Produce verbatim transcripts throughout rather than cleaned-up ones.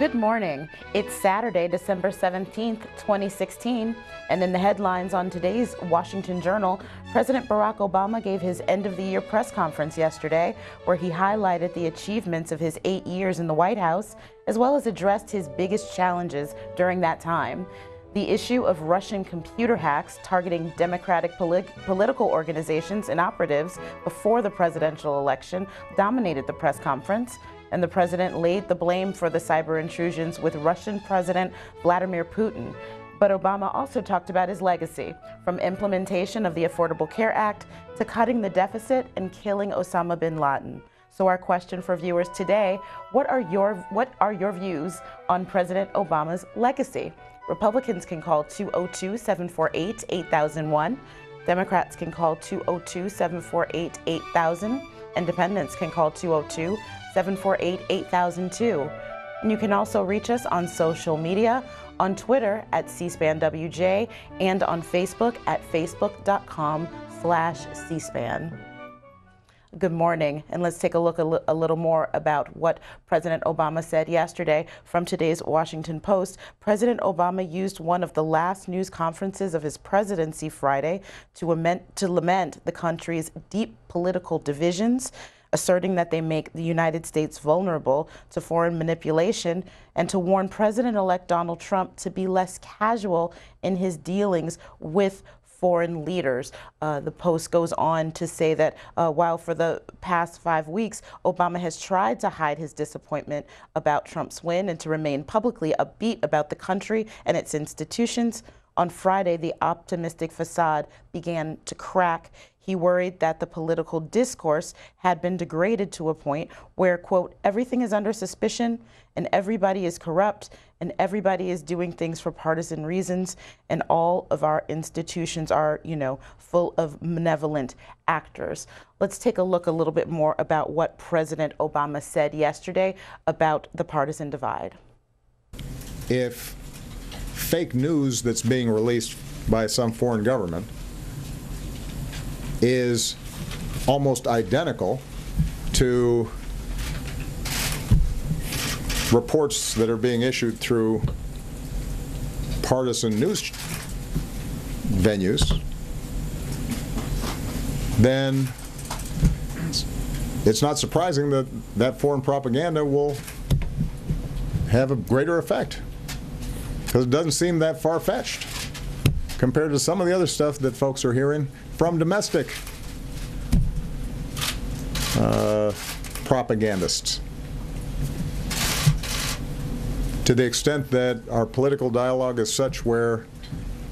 Good morning. It's Saturday, December seventeenth, twenty sixteen, and in the headlines on today's Washington Journal, President Barack Obama gave his end-of-the-year press conference yesterday, where he highlighted the achievements of his eight years in the White House, as well as addressed his biggest challenges during that time. The issue of Russian computer hacks targeting Democratic polit political organizations and operatives before the presidential election dominated the press conference, and the president laid the blame for the cyber intrusions with Russian President Vladimir Putin. But Obama also talked about his legacy, from implementation of the Affordable Care Act to cutting the deficit and killing Osama bin Laden. So our question for viewers today, what are your, what are your views on President Obama's legacy? Republicans can call two oh two, seven four eight, eight thousand one. Democrats can call two oh two, seven four eight, eight thousand. Independents can call two oh two, seven four eight, eight thousand two. And you can also reach us on social media, on Twitter at C Span W J, and on Facebook at facebook dot com slash C Span. Good morning, and let's take a look a, li a little more about what President Obama said yesterday. From today's Washington Post, President Obama used one of the last news conferences of his presidency Friday to, lament, to lament the country's deep political divisions, asserting that they make the United States vulnerable to foreign manipulation, and to warn President-elect Donald Trump to be less casual in his dealings with foreign leaders. Uh, the Post goes on to say that uh, while for the past five weeks, Obama has tried to hide his disappointment about Trump's win and to remain publicly upbeat about the country and its institutions, on Friday, the optimistic facade began to crack. He worried that the political discourse had been degraded to a point where, quote, everything is under suspicion and everybody is corrupt and everybody is doing things for partisan reasons and all of our institutions are, you know, full of malevolent actors. Let's take a look a little bit more about what President Obama said yesterday about the partisan divide. If fake news that's being released by some foreign government is almost identical to reports that are being issued through partisan news venues, then it's not surprising that that foreign propaganda will have a greater effect, because it doesn't seem that far-fetched compared to some of the other stuff that folks are hearing from domestic uh, propagandists. To the extent that our political dialogue is such where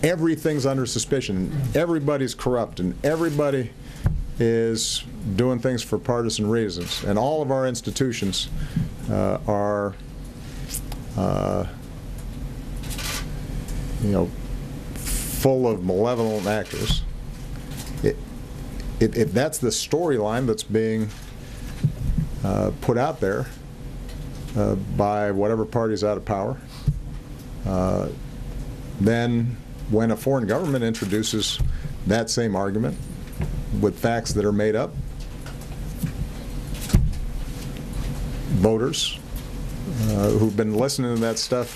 everything's under suspicion, everybody's corrupt, and everybody is doing things for partisan reasons, and all of our institutions uh, are, uh, you know, full of malevolent actors. If that's the storyline that's being uh, put out there uh, by whatever party's out of power, uh, then when a foreign government introduces that same argument with facts that are made up, voters uh, who've been listening to that stuff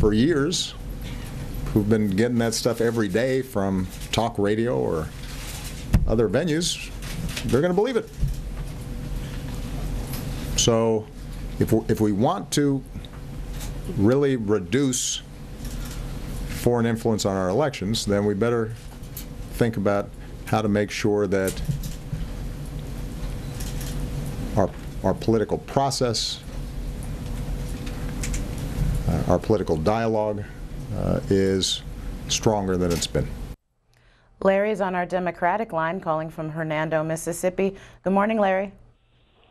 for years, who've been getting that stuff every day from talk radio or other venues, they're going to believe it. So if we, if we want to really reduce foreign influence on our elections, then we better think about how to make sure that our, our political process, uh, our political dialogue uh, is stronger than it's been. Larry's on our Democratic line, calling from Hernando, Mississippi. Good morning, Larry.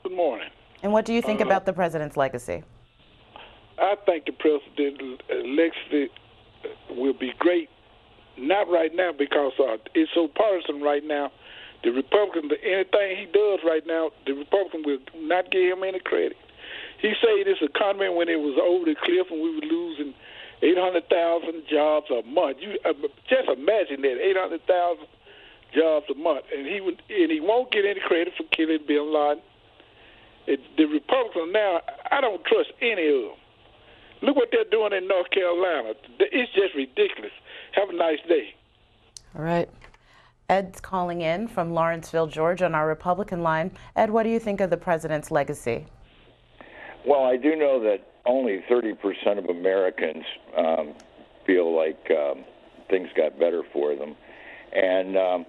Good morning. And what do you think uh, about the president's legacy? I think the president's legacy will be great. Not right now, because uh, it's so partisan right now. The Republicans, anything he does right now, the Republicans will not give him any credit. He said this economy, when it was over the cliff and we were losing eight hundred thousand jobs a month. You uh, just imagine that, eight hundred thousand jobs a month, and he would, and he won't get any credit for killing Bin Laden. It, the Republicans now, I don't trust any of them. Look what they're doing in North Carolina. It's just ridiculous. Have a nice day. All right. Ed's calling in from Lawrenceville, Georgia, on our Republican line. Ed, what do you think of the president's legacy? Well, I do know that only thirty percent of Americans um, feel like um, things got better for them. And, um,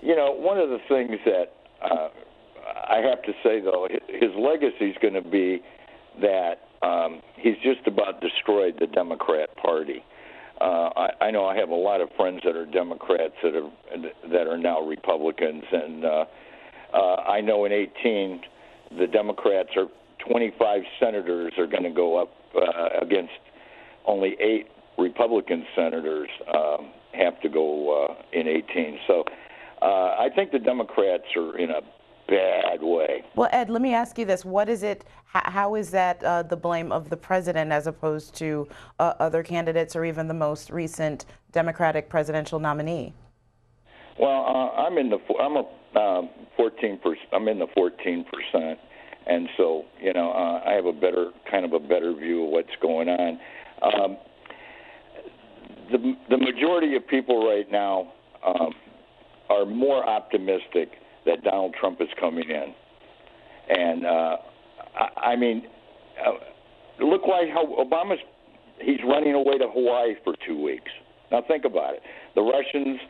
you know, one of the things that uh, I have to say, though, his legacy is going to be that um, he's just about destroyed the Democrat Party. Uh, I, I know I have a lot of friends that are Democrats that are that are now Republicans, and uh, uh, I know in eighteen the Democrats are twenty-five senators are going to go up uh, against only eight Republican senators um, have to go uh, in eighteen. So uh, I think the Democrats are in a bad way. Well, Ed, let me ask you this. What is it, how is that uh, the blame of the president as opposed to uh, other candidates or even the most recent Democratic presidential nominee? Well, uh, I'm in the I'm a um, fourteen percent. I'm in the fourteen percent, and so you know uh, I have a better kind of a better view of what's going on. Um, the the majority of people right now um, are more optimistic that Donald Trump is coming in. And, uh, I, I mean, uh, look like how Obama's, he's running away to Hawaii for two weeks. Now think about it. The Russians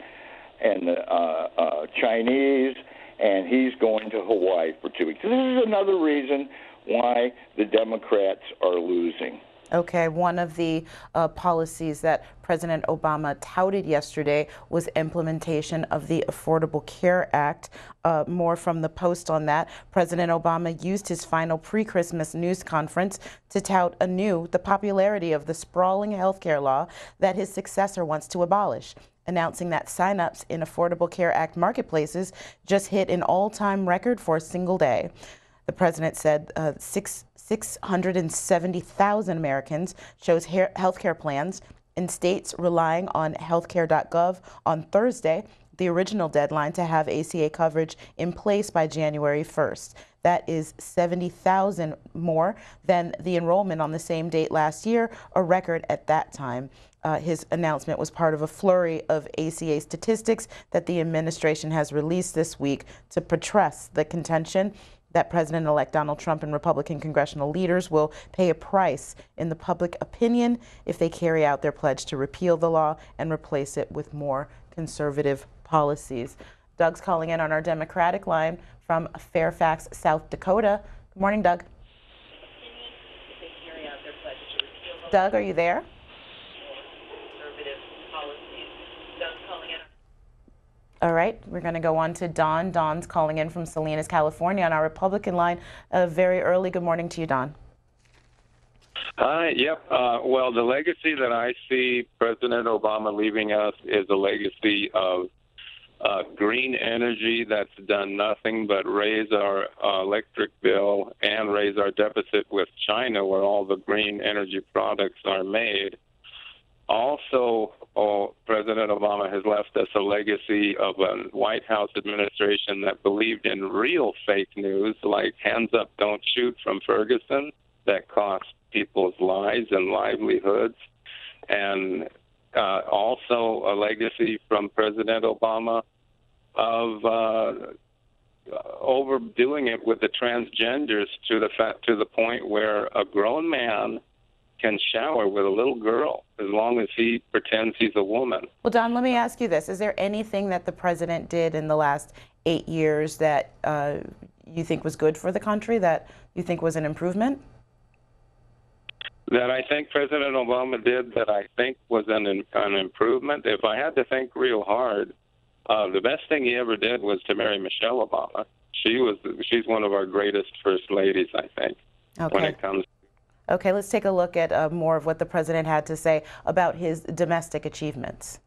and the uh, uh, Chinese, and he's going to Hawaii for two weeks. This is another reason why the Democrats are losing. Okay, one of the uh, policies that President Obama touted yesterday was implementation of the Affordable Care Act. Uh, more from the Post on that. President Obama used his final pre-Christmas news conference to tout anew the popularity of the sprawling health care law that his successor wants to abolish, announcing that sign-ups in Affordable Care Act marketplaces just hit an all-time record for a single day. The president said uh, six. six hundred seventy thousand Americans chose health care plans in states relying on healthcare dot gov on Thursday, the original deadline to have A C A coverage in place by January first. That is seventy thousand more than the enrollment on the same date last year, a record at that time. Uh, his announcement was part of a flurry of A C A statistics that the administration has released this week to buttress the contention that President-elect Donald Trump and Republican congressional leaders will pay a price in the public opinion if they carry out their pledge to repeal the law and replace it with more conservative policies. Doug's calling in on our Democratic line from Fairfax, South Dakota. Good morning, Doug. Doug, are you there? All right, we're going to go on to Don. Don's calling in from Salinas, California, on our Republican line uh, very early. Good morning to you, Don. Hi, yep. Uh, well, the legacy that I see President Obama leaving us is a legacy of uh, green energy that's done nothing but raise our uh, electric bill and raise our deficit with China, where all the green energy products are made. Also, oh, President Obama has left us a legacy of a White House administration that believed in real fake news, like Hands Up, Don't Shoot from Ferguson, that cost people's lives and livelihoods. And uh, also a legacy from President Obama of uh, overdoing it with the transgenders to the fa- to the point where a grown man can shower with a little girl as long as he pretends he's a woman. Well, Don, let me ask you this. Is there anything that the president did in the last eight years that uh, you think was good for the country, that you think was an improvement? That I think President Obama did that I think was an, an improvement? If I had to think real hard, uh, the best thing he ever did was to marry Michelle Obama. She was, she's one of our greatest first ladies, I think, okay, when it comes. Okay, let's take a look at uh, more of what the president had to say about his domestic achievements.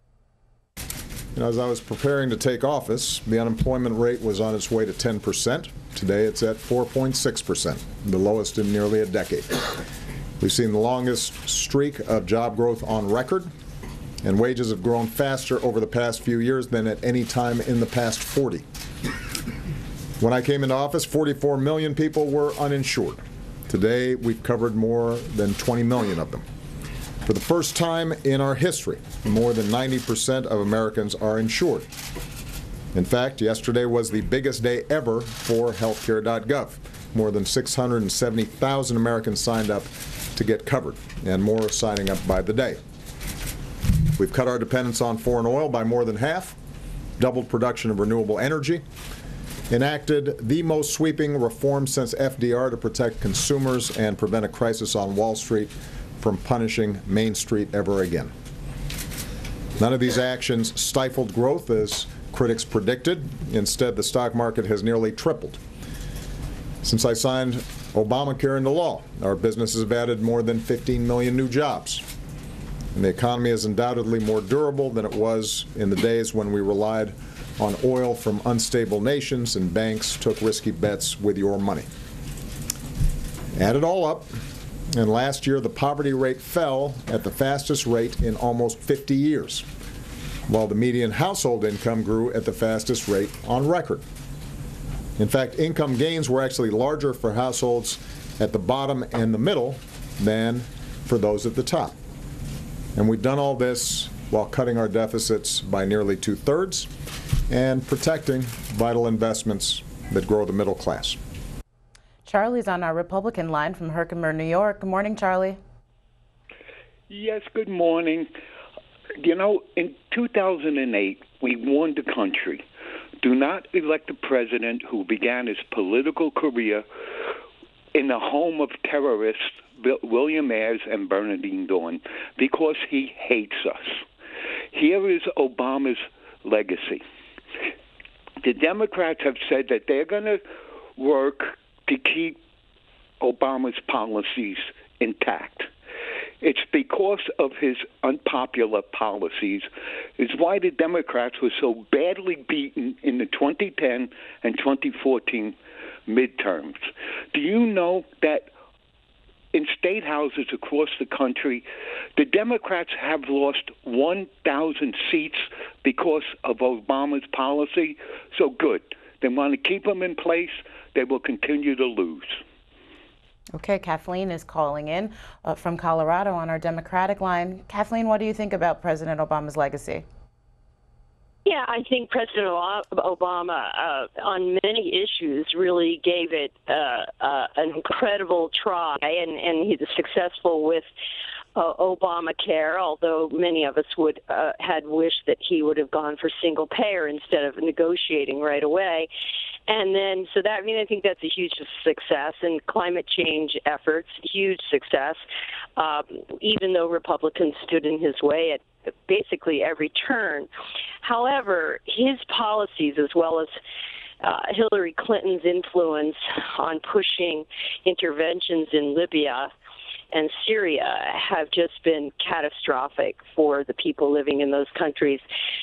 You know, as I was preparing to take office, the unemployment rate was on its way to ten percent. Today it's at four point six percent, the lowest in nearly a decade. We've seen the longest streak of job growth on record, and wages have grown faster over the past few years than at any time in the past forty. When I came into office, forty-four million people were uninsured. Today, we've covered more than twenty million of them. For the first time in our history, more than ninety percent of Americans are insured. In fact, yesterday was the biggest day ever for healthcare dot gov. More than six hundred seventy thousand Americans signed up to get covered, and more are signing up by the day. We've cut our dependence on foreign oil by more than half, doubled production of renewable energy, enacted the most sweeping reform since F D R to protect consumers and prevent a crisis on Wall Street from punishing Main Street ever again. None of these actions stifled growth, as critics predicted. Instead, the stock market has nearly tripled. Since I signed Obamacare into law, our businesses have added more than fifteen million new jobs. And the economy is undoubtedly more durable than it was in the days when we relied on oil from unstable nations and banks took risky bets with your money. Add it all up, and last year the poverty rate fell at the fastest rate in almost fifty years, while the median household income grew at the fastest rate on record. In fact, income gains were actually larger for households at the bottom and the middle than for those at the top. And we've done all this while cutting our deficits by nearly two-thirds and protecting vital investments that grow the middle class. Charlie's on our Republican line from Herkimer, New York. Good morning, Charlie. Yes, good morning. You know, in two thousand eight, we warned the country, do not elect a president who began his political career in the home of terrorists William Ayers and Bernadine Dawn, because he hates us. Here is Obama's legacy. The Democrats have said that they're going to work to keep Obama's policies intact. It's because of his unpopular policies is why the Democrats were so badly beaten in the twenty ten and twenty fourteen midterms. Do you know that in state houses across the country, the Democrats have lost one thousand seats because of Obama's policy? So good. They want to keep them in place. They will continue to lose. Okay, Kathleen is calling in uh, from Colorado on our Democratic line. Kathleen, what do you think about President Obama's legacy? Yeah, I think President Obama, uh, on many issues, really gave it uh, uh, an incredible try, and, and he was successful with uh, Obamacare, although many of us would uh, had wished that he would have gone for single payer instead of negotiating right away. And then, so that, I mean, I think that's a huge success, and climate change efforts, huge success, um, even though Republicans stood in his way at basically every turn. However, his policies, as well as uh, Hillary Clinton's influence on pushing interventions in Libya and Syria, have just been catastrophic for the people living in those countries.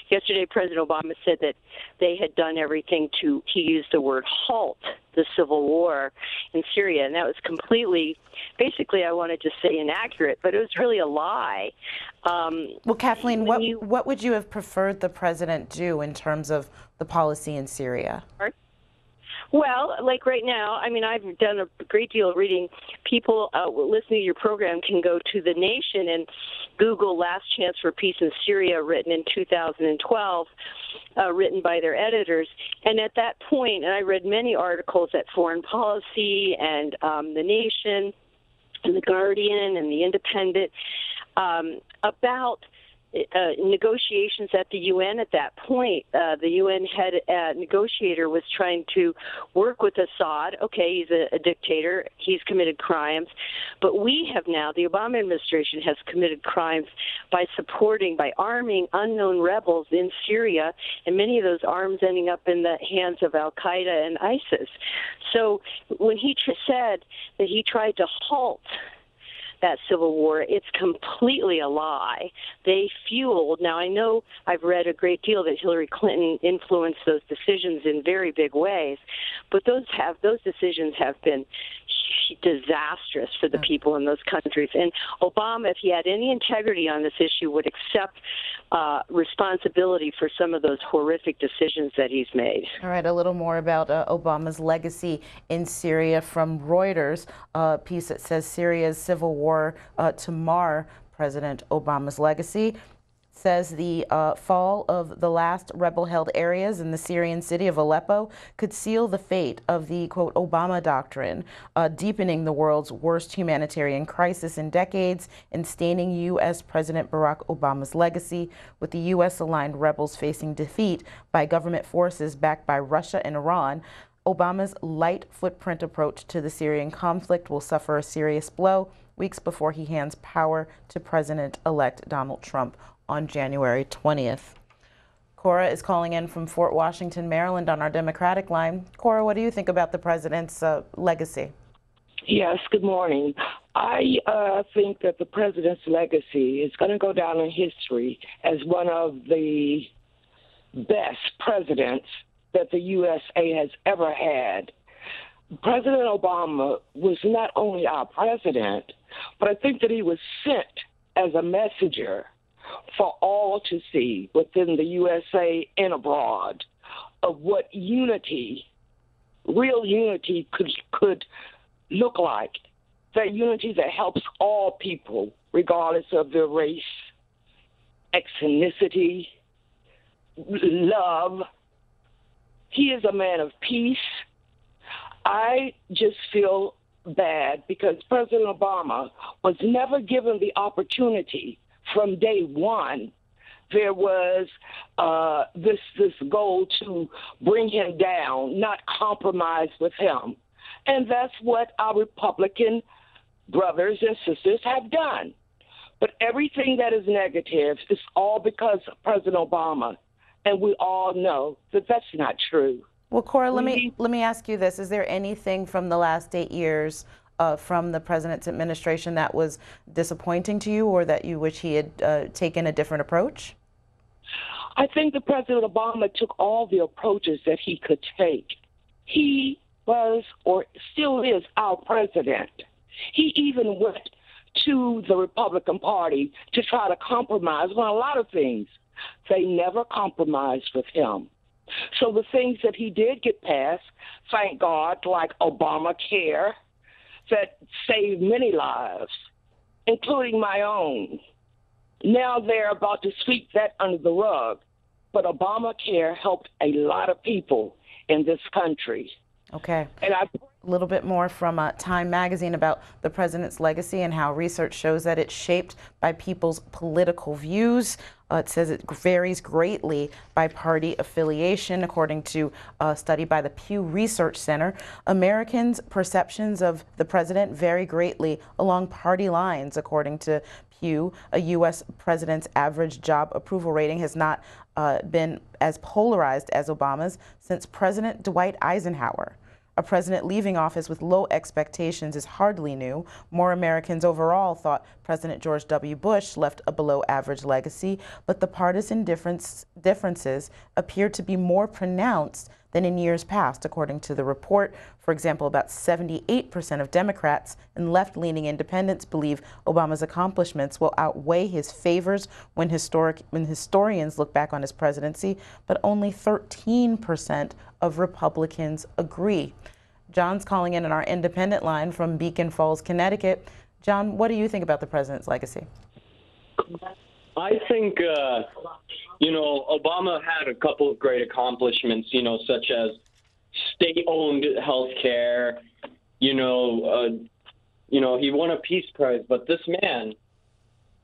Yesterday, President Obama said that they had done everything to, he used the word halt, the civil war in Syria, and that was completely, basically, I wanted to say inaccurate, but it was really a lie. Um, well, Kathleen, what, you, what would you have preferred the president do in terms of the policy in Syria? Sorry? Well, like right now, I mean, I've done a great deal of reading. People uh, listening to your program can go to The Nation and Google Last Chance for Peace in Syria, written in two thousand twelve, uh, written by their editors. And at that point, and I read many articles at Foreign Policy and um, The Nation and The Guardian and The Independent um, about Uh, negotiations at the U N at that point. Uh, the U N head uh, negotiator was trying to work with Assad. Okay, he's a, a dictator. He's committed crimes. But we have now, the Obama administration has committed crimes by supporting, by arming unknown rebels in Syria, and many of those arms ending up in the hands of al-Qaeda and ISIS. So when he tr- said that he tried to halt that civil war, it's completely a lie. They fueled, now I know I've read a great deal that Hillary Clinton influenced those decisions in very big ways, but those have those decisions have been disastrous for the people in those countries. And Obama, if he had any integrity on this issue, would accept uh, responsibility for some of those horrific decisions that he's made. All right, a little more about uh, Obama's legacy in Syria from Reuters, a piece that says Syria's civil war uh, to mar President Obama's legacy. Says the uh, fall of the last rebel-held areas in the Syrian city of Aleppo could seal the fate of the, quote, Obama doctrine, uh, deepening the world's worst humanitarian crisis in decades and staining U S. President Barack Obama's legacy, with the U S-aligned rebels facing defeat by government forces backed by Russia and Iran. Obama's light footprint approach to the Syrian conflict will suffer a serious blow weeks before he hands power to President-elect Donald Trump on January twentieth. Cora is calling in from Fort Washington, Maryland on our Democratic line. Cora, what do you think about the president's uh, legacy? Yes, good morning. I uh, think that the president's legacy is going to go down in history as one of the best presidents that the U S A has ever had. President Obama was not only our president, but I think that he was sent as a messenger for all to see within the U S A and abroad of what unity, real unity, could could look like. That unity that helps all people, regardless of their race, ethnicity, love. He is a man of peace. I just feel bad because President Obama was never given the opportunity. From day one, there was uh, this this goal to bring him down, not compromise with him. And that's what our Republican brothers and sisters have done. But everything that is negative is all because of President Obama. And we all know that that's not true. Well, Cora, let me, let me ask you this. Is there anything from the last eight years Uh, from the president's administration that was disappointing to you, or that you wish he had uh, taken a different approach? I think that President Obama took all the approaches that he could take. He was, or still is, our president. He even went to the Republican Party to try to compromise on a lot of things. They never compromised with him. So the things that he did get passed, thank God, like Obamacare, that saved many lives, including my own. Now they're about to sweep that under the rug, but Obamacare helped a lot of people in this country. Okay. And I a little bit more from uh, Time Magazine about the president's legacy and how research shows that it's shaped by people's political views. Uh, it says it varies greatly by party affiliation. According to a study by the Pew Research Center, Americans' perceptions of the president vary greatly along party lines. According to Pew, a U S president's average job approval rating has not uh, been as polarized as Obama's since President Dwight Eisenhower. A president leaving office with low expectations is hardly new. More Americans overall thought President George W. Bush left a below-average legacy, but the partisan difference, differences appear to be more pronounced than in years past, according to the report. For example, about seventy-eight percent of Democrats and left-leaning independents believe Obama's accomplishments will outweigh his favors when, historic, when historians look back on his presidency, but only thirteen percent of Republicans agree. John's calling in on our independent line from Beacon Falls, Connecticut. John, what do you think about the president's legacy? I think, uh, you know, Obama had a couple of great accomplishments, you know, such as state-owned health care. You know, uh, you know, he won a Peace Prize, but this man,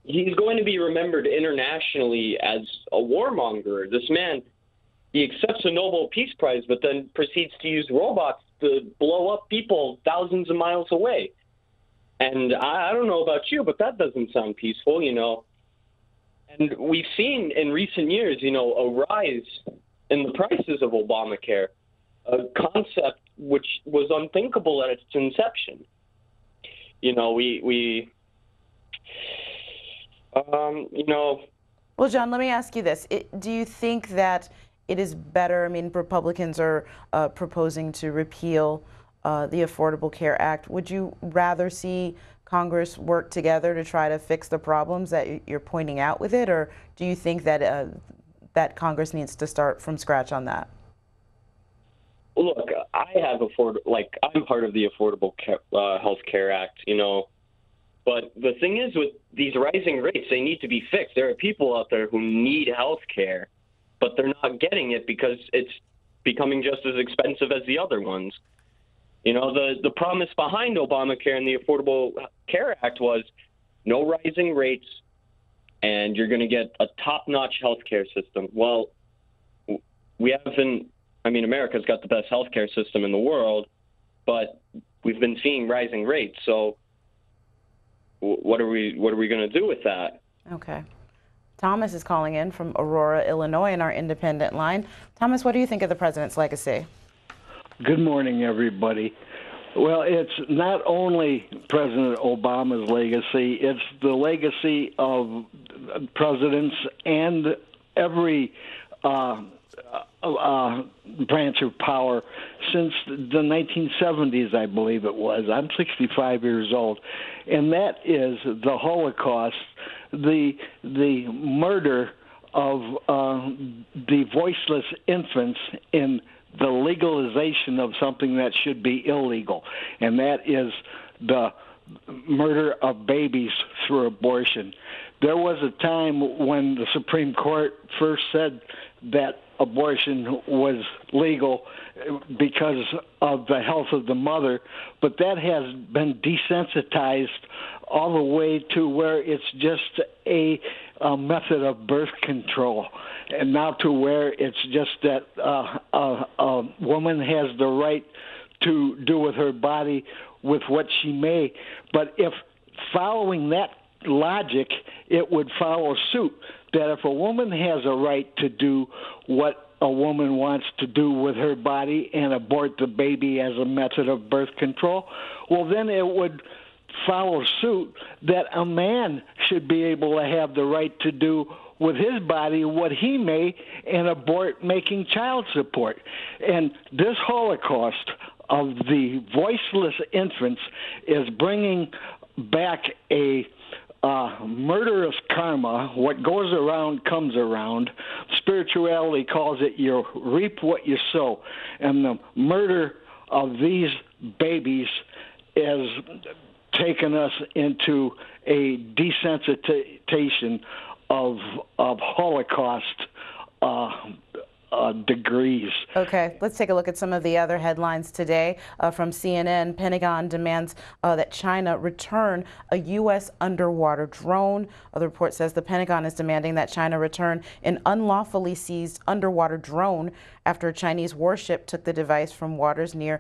he's going to be remembered internationally as a warmonger. This man, he accepts a Nobel Peace Prize, but then proceeds to use robots to blow up people thousands of miles away. And I, I don't know about you, but that doesn't sound peaceful, you know. And we've seen in recent years, you know, a rise in the prices of Obamacare, a concept which was unthinkable at its inception. You know, we, we um, you know. Well, John, let me ask you this. It, do you think that it is better, I mean, Republicans are uh, proposing to repeal uh, the Affordable Care Act. Would you rather see Congress work together to try to fix the problems that you're pointing out with it, or do you think that uh, that Congress needs to start from scratch on that? Look, I have afford like I'm part of the Affordable Care, uh, Health Care Act, you know. But the thing is, with these rising rates, they need to be fixed. There are people out there who need health care, but they're not getting it because it's becoming just as expensive as the other ones. You know, the, the promise behind Obamacare and the Affordable Care Act was no rising rates, and you're going to get a top-notch health care system. Well, we haven't – I mean, America's got the best health care system in the world, but we've been seeing rising rates. So what are we what are we going to do with that? Okay. Thomas is calling in from Aurora, Illinois, in our independent line. Thomas, what do you think of the president's legacy? Good morning, everybody. Well, it's not only President Obama's legacy, it's the legacy of presidents and every uh, uh, branch of power since the nineteen seventies, I believe it was. I'm sixty-five years old, and that is the Holocaust, the the murder of uh, the voiceless infants in the legalization of something that should be illegal, and that is the murder of babies through abortion. There was a time when the Supreme Court first said that abortion was legal because of the health of the mother, but that has been desensitized all the way to where it's just a, a method of birth control, and now to where it's just that uh, a, a woman has the right to do with her body with what she may. But if following that logic, it would follow suit that if a woman has a right to do what a woman wants to do with her body and abort the baby as a method of birth control, well, then it would follow suit that a man should be able to have the right to do with his body what he may and abort making child support. And this Holocaust of the voiceless infants is bringing back a Uh, murderous karma. What goes around comes around. Spirituality calls it you reap what you sow. And the murder of these babies has taken us into a desensitization of, of Holocaust uh, Uh, degrees. Okay, let's take a look at some of the other headlines today uh, from C N N. Pentagon demands uh, that China return a U S underwater drone. Uh, the report says the Pentagon is demanding that China return an unlawfully seized underwater drone after a Chinese warship took the device from waters near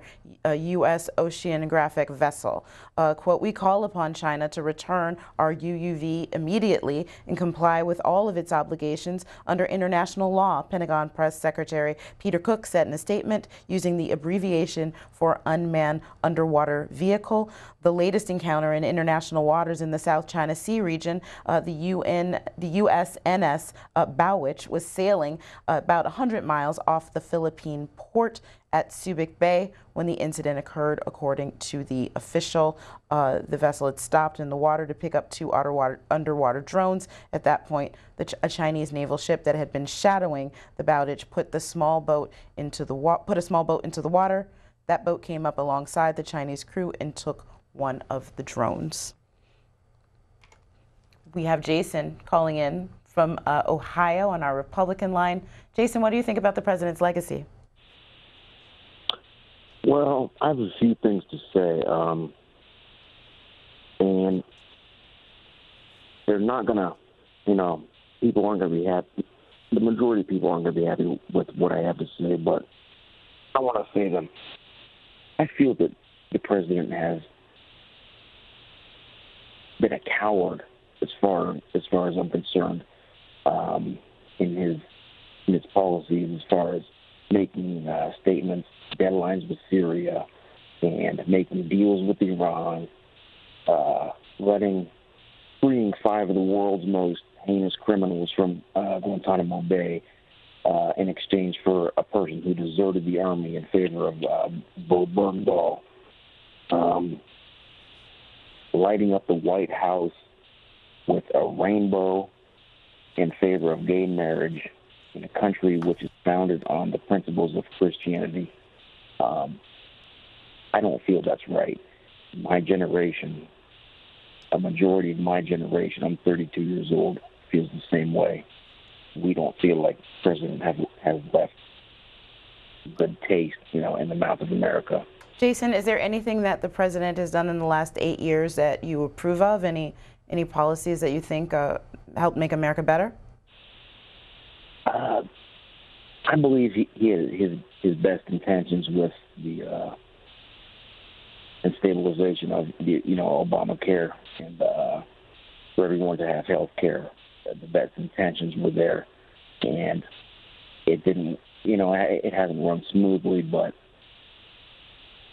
a U S oceanographic vessel. Uh, quote, we call upon China to return our U U V immediately and comply with all of its obligations under international law, Pentagon Press Secretary Peter Cook said in a statement using the abbreviation for unmanned underwater vehicle. The latest encounter in international waters in the South China Sea region, uh, the U N, the U S N S Uh, Bowditch was sailing uh, about one hundred miles off the Philippine port at Subic Bay when the incident occurred, according to the official. Uh, the vessel had stopped in the water to pick up two underwater, underwater drones. At that point, the Ch a Chinese naval ship that had been shadowing the Bowditch put the small boat into the wa put a small boat into the water. That boat came up alongside the Chinese crew and took one of the drones. We have Jason calling in from uh, Ohio on our Republican line. Jason, what do you think about the president's legacy? Well, I have a few things to say, um, and they're not going to, you know, people aren't going to be happy. The majority of people aren't going to be happy with what I have to say, but I want to say them. I feel that the president has been a coward as far as far as I'm concerned um, in his in his policies, as far as making uh, statements, deadlines with Syria, and making deals with Iran, uh, letting, freeing five of the world's most heinous criminals from uh, Guantanamo Bay uh, in exchange for a person who deserted the army in favor of uh, Bo Bergdahl. um, lighting up the White House with a rainbow in favor of gay marriage in a country which is founded on the principles of Christianity. Um, I don't feel that's right. My generation, a majority of my generation, I'm thirty-two years old, feels the same way. We don't feel like the president has, has left good taste, you know, in the mouth of America. Jason, is there anything that the president has done in the last eight years that you approve of? Any any policies that you think uh, help make America better? Uh, I believe he, he has his his best intentions with the uh, and stabilization of the, you know, Obamacare and uh, for everyone to have health care. The best intentions were there, and it didn't. You know, it hasn't run smoothly, but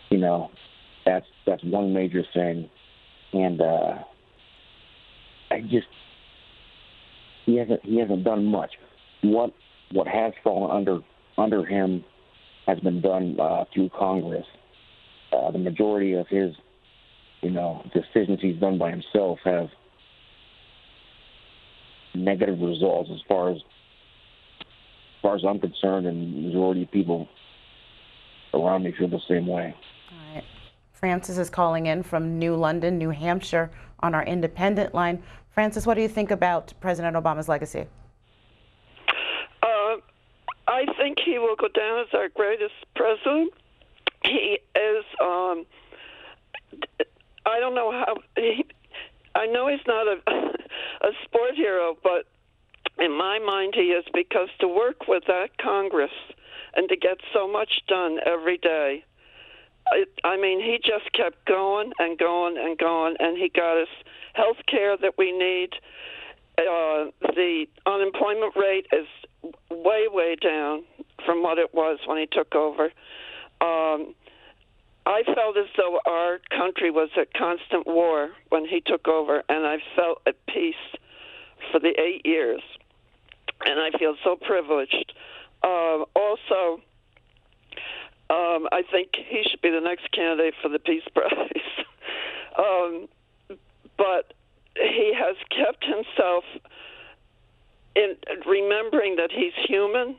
you know, that's that's one major thing. And uh, I just he hasn't he hasn't done much. What what has fallen under under him has been done uh, through Congress. Uh, the majority of his, you know, decisions he's done by himself have negative results as far as. As far as I'm concerned, and the majority of people around me feel the same way. All right. Francis is calling in from New London, New Hampshire, on our independent line. Francis, what do you think about President Obama's legacy? Uh, I think he will go down as our greatest president. He is, um, I don't know how, he, I know he's not a, a sport hero, but in my mind, he is, because to work with that Congress and to get so much done every day, I, I mean, he just kept going and going and going, and he got us health care that we need. Uh, the unemployment rate is way, way down from what it was when he took over. Um, I felt as though our country was at constant war when he took over, and I felt at peace for the eight years. And I feel so privileged. Uh, also, um, I think he should be the next candidate for the Peace Prize. um, but he has kept himself in remembering that he's human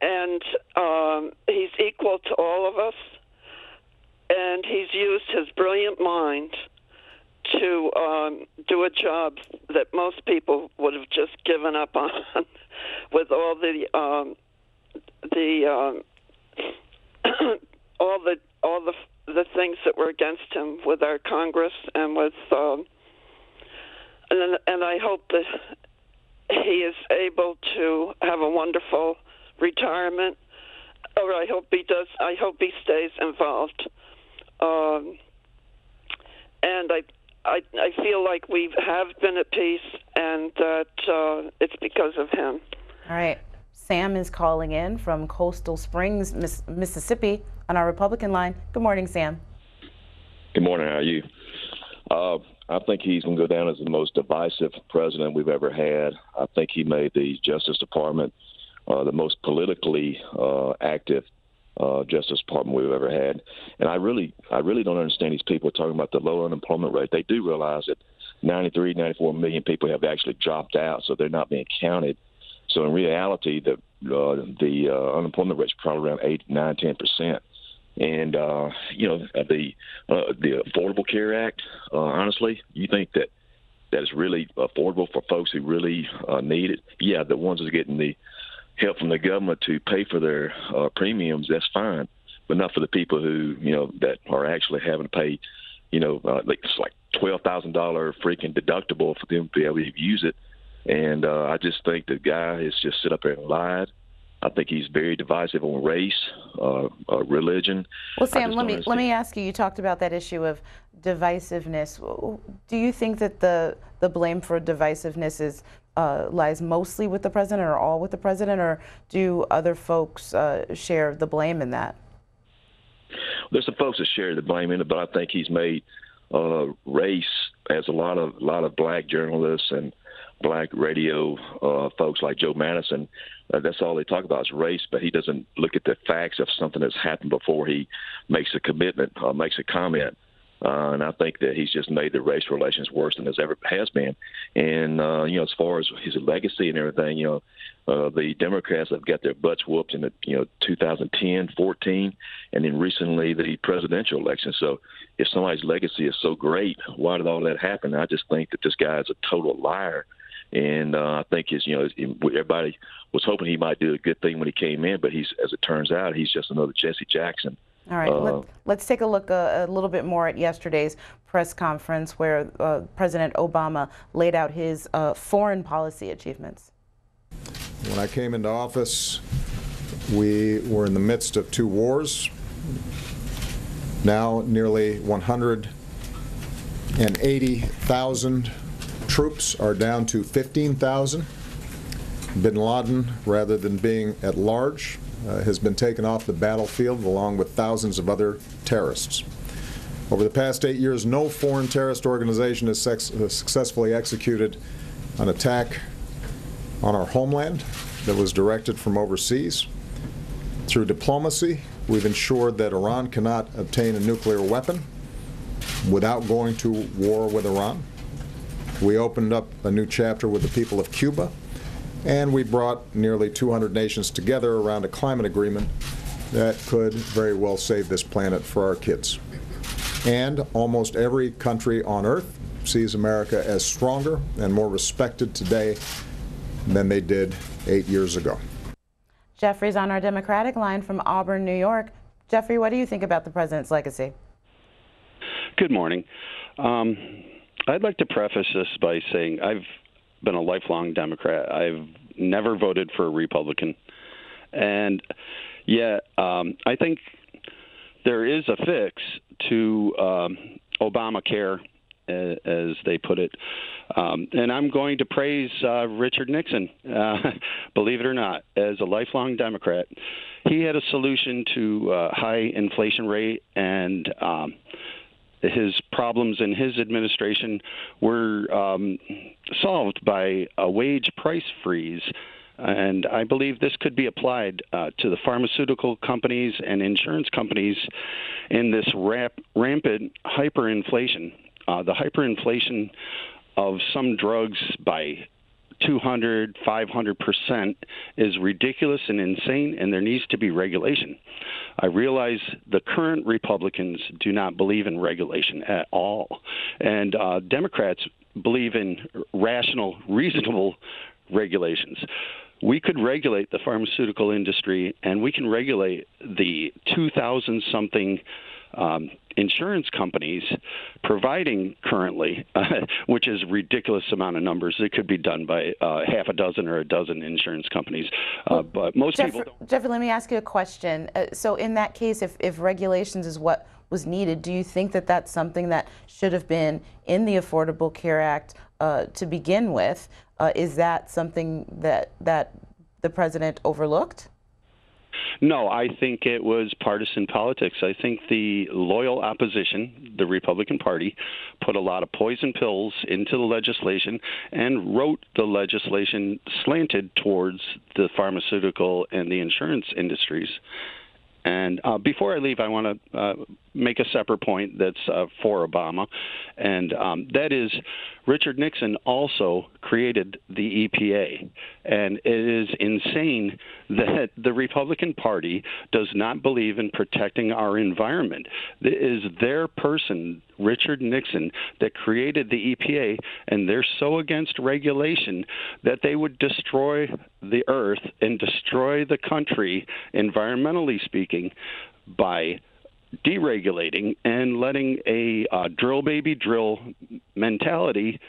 and um, he's equal to all of us. And he's used his brilliant mind to um, do a job that most people would have just given up on, with all the um, the um, all the all the the things that were against him with our Congress and with um, and and I hope that he is able to have a wonderful retirement. Or I hope he does. I hope he stays involved. Um, and I. I, I feel like we have been at peace, and that uh, it's because of him. All right. Sam is calling in from Coastal Springs, Miss, Mississippi, on our Republican line. Good morning, Sam. Good morning. How are you? Uh, I think he's going to go down as the most divisive president we've ever had. I think he made the Justice Department uh, the most politically uh, active Uh, Justice Department we've ever had, and I really, I really don't understand these people talking about the low unemployment rate. They do realize that ninety-three, ninety-four million people have actually dropped out, so they're not being counted. So in reality, the uh, the uh, unemployment rate is probably around eight, nine, ten percent. And uh, you know, the uh, the Affordable Care Act. Uh, honestly, you think that that is really affordable for folks who really uh, need it? Yeah, the ones that are getting the help from the government to pay for their uh, premiums, that's fine, but not for the people who, you know, that are actually having to pay, you know, uh, like it's like twelve thousand dollars freaking deductible for them to be able to use it. And uh, I just think the guy has just sit up there and lied. I think he's very divisive on race, uh, uh, religion. Well, Sam, let me understand. let me ask you. You talked about that issue of divisiveness. Do you think that the the blame for divisiveness is uh, lies mostly with the president, or all with the president, or do other folks uh, share the blame in that? There's some folks that share the blame in it, but I think he's made uh, race, as a lot of a lot of black journalists and black radio uh, folks like Joe Madison, uh, that's all they talk about is race, but he doesn't look at the facts of something that's happened before he makes a commitment or makes a comment. Uh, and I think that he's just made the race relations worse than it's ever has been. And, uh, you know, as far as his legacy and everything, you know, uh, the Democrats have got their butts whooped in, the, you know, two thousand ten, fourteen, and then recently the presidential election. So if somebody's legacy is so great, why did all that happen? I just think that this guy is a total liar. And uh, I think his, you know, everybody was hoping he might do a good thing when he came in, but he's, as it turns out, he's just another Jesse Jackson. All right, uh, let, let's take a look a, a little bit more at yesterday's press conference where uh, President Obama laid out his uh, foreign policy achievements. When I came into office, we were in the midst of two wars. Now nearly one hundred eighty thousand troops are down to fifteen thousand. Bin Laden, rather than being at large, Uh, has been taken off the battlefield along with thousands of other terrorists. Over the past eight years, no foreign terrorist organization has sex, uh, successfully executed an attack on our homeland that was directed from overseas. Through diplomacy, we've ensured that Iran cannot obtain a nuclear weapon without going to war with Iran. We opened up a new chapter with the people of Cuba. And we brought nearly two hundred nations together around a climate agreement that could very well save this planet for our kids. And almost every country on Earth sees America as stronger and more respected today than they did eight years ago. Jeffrey's on our Democratic line from Auburn, New York. Jeffrey, what do you think about the president's legacy? Good morning. Um, I'd like to preface this by saying I've been a lifelong Democrat. I've never voted for a Republican. And yet, um, I think there is a fix to um, Obamacare, as, as they put it. Um, and I'm going to praise uh, Richard Nixon, uh, believe it or not, as a lifelong Democrat. He had a solution to uh, high inflation rate, and um, his problems in his administration were um, solved by a wage price freeze. And I believe this could be applied uh, to the pharmaceutical companies and insurance companies in this rap rampant hyperinflation. Uh, the hyperinflation of some drugs by two hundred, five hundred percent is ridiculous and insane, and there needs to be regulation. I realize the current Republicans do not believe in regulation at all, and uh, Democrats believe in rational, reasonable regulations. We could regulate the pharmaceutical industry, and we can regulate the two thousand something um, insurance companies providing currently, uh, which is ridiculous amount of numbers. It could be done by uh, half a dozen or a dozen insurance companies. Uh, well, but most Jeff, people don't. Jeffrey, let me ask you a question. Uh, so in that case, if, if regulations is what was needed, do you think that that's something that should have been in the Affordable Care Act uh, to begin with? Uh, is that something that that the president overlooked? No, I think it was partisan politics. I think the loyal opposition, the Republican Party, put a lot of poison pills into the legislation and wrote the legislation slanted towards the pharmaceutical and the insurance industries. And uh, before I leave, I want to uh, make a separate point that's uh, for Obama, and um, that is Richard Nixon also created the E P A, and it is insane that the Republican Party does not believe in protecting our environment. It is their person, Richard Nixon, that created the E P A, and they're so against regulation that they would destroy the earth and destroy the country, environmentally speaking, by deregulating and letting a uh, drill baby drill mentality.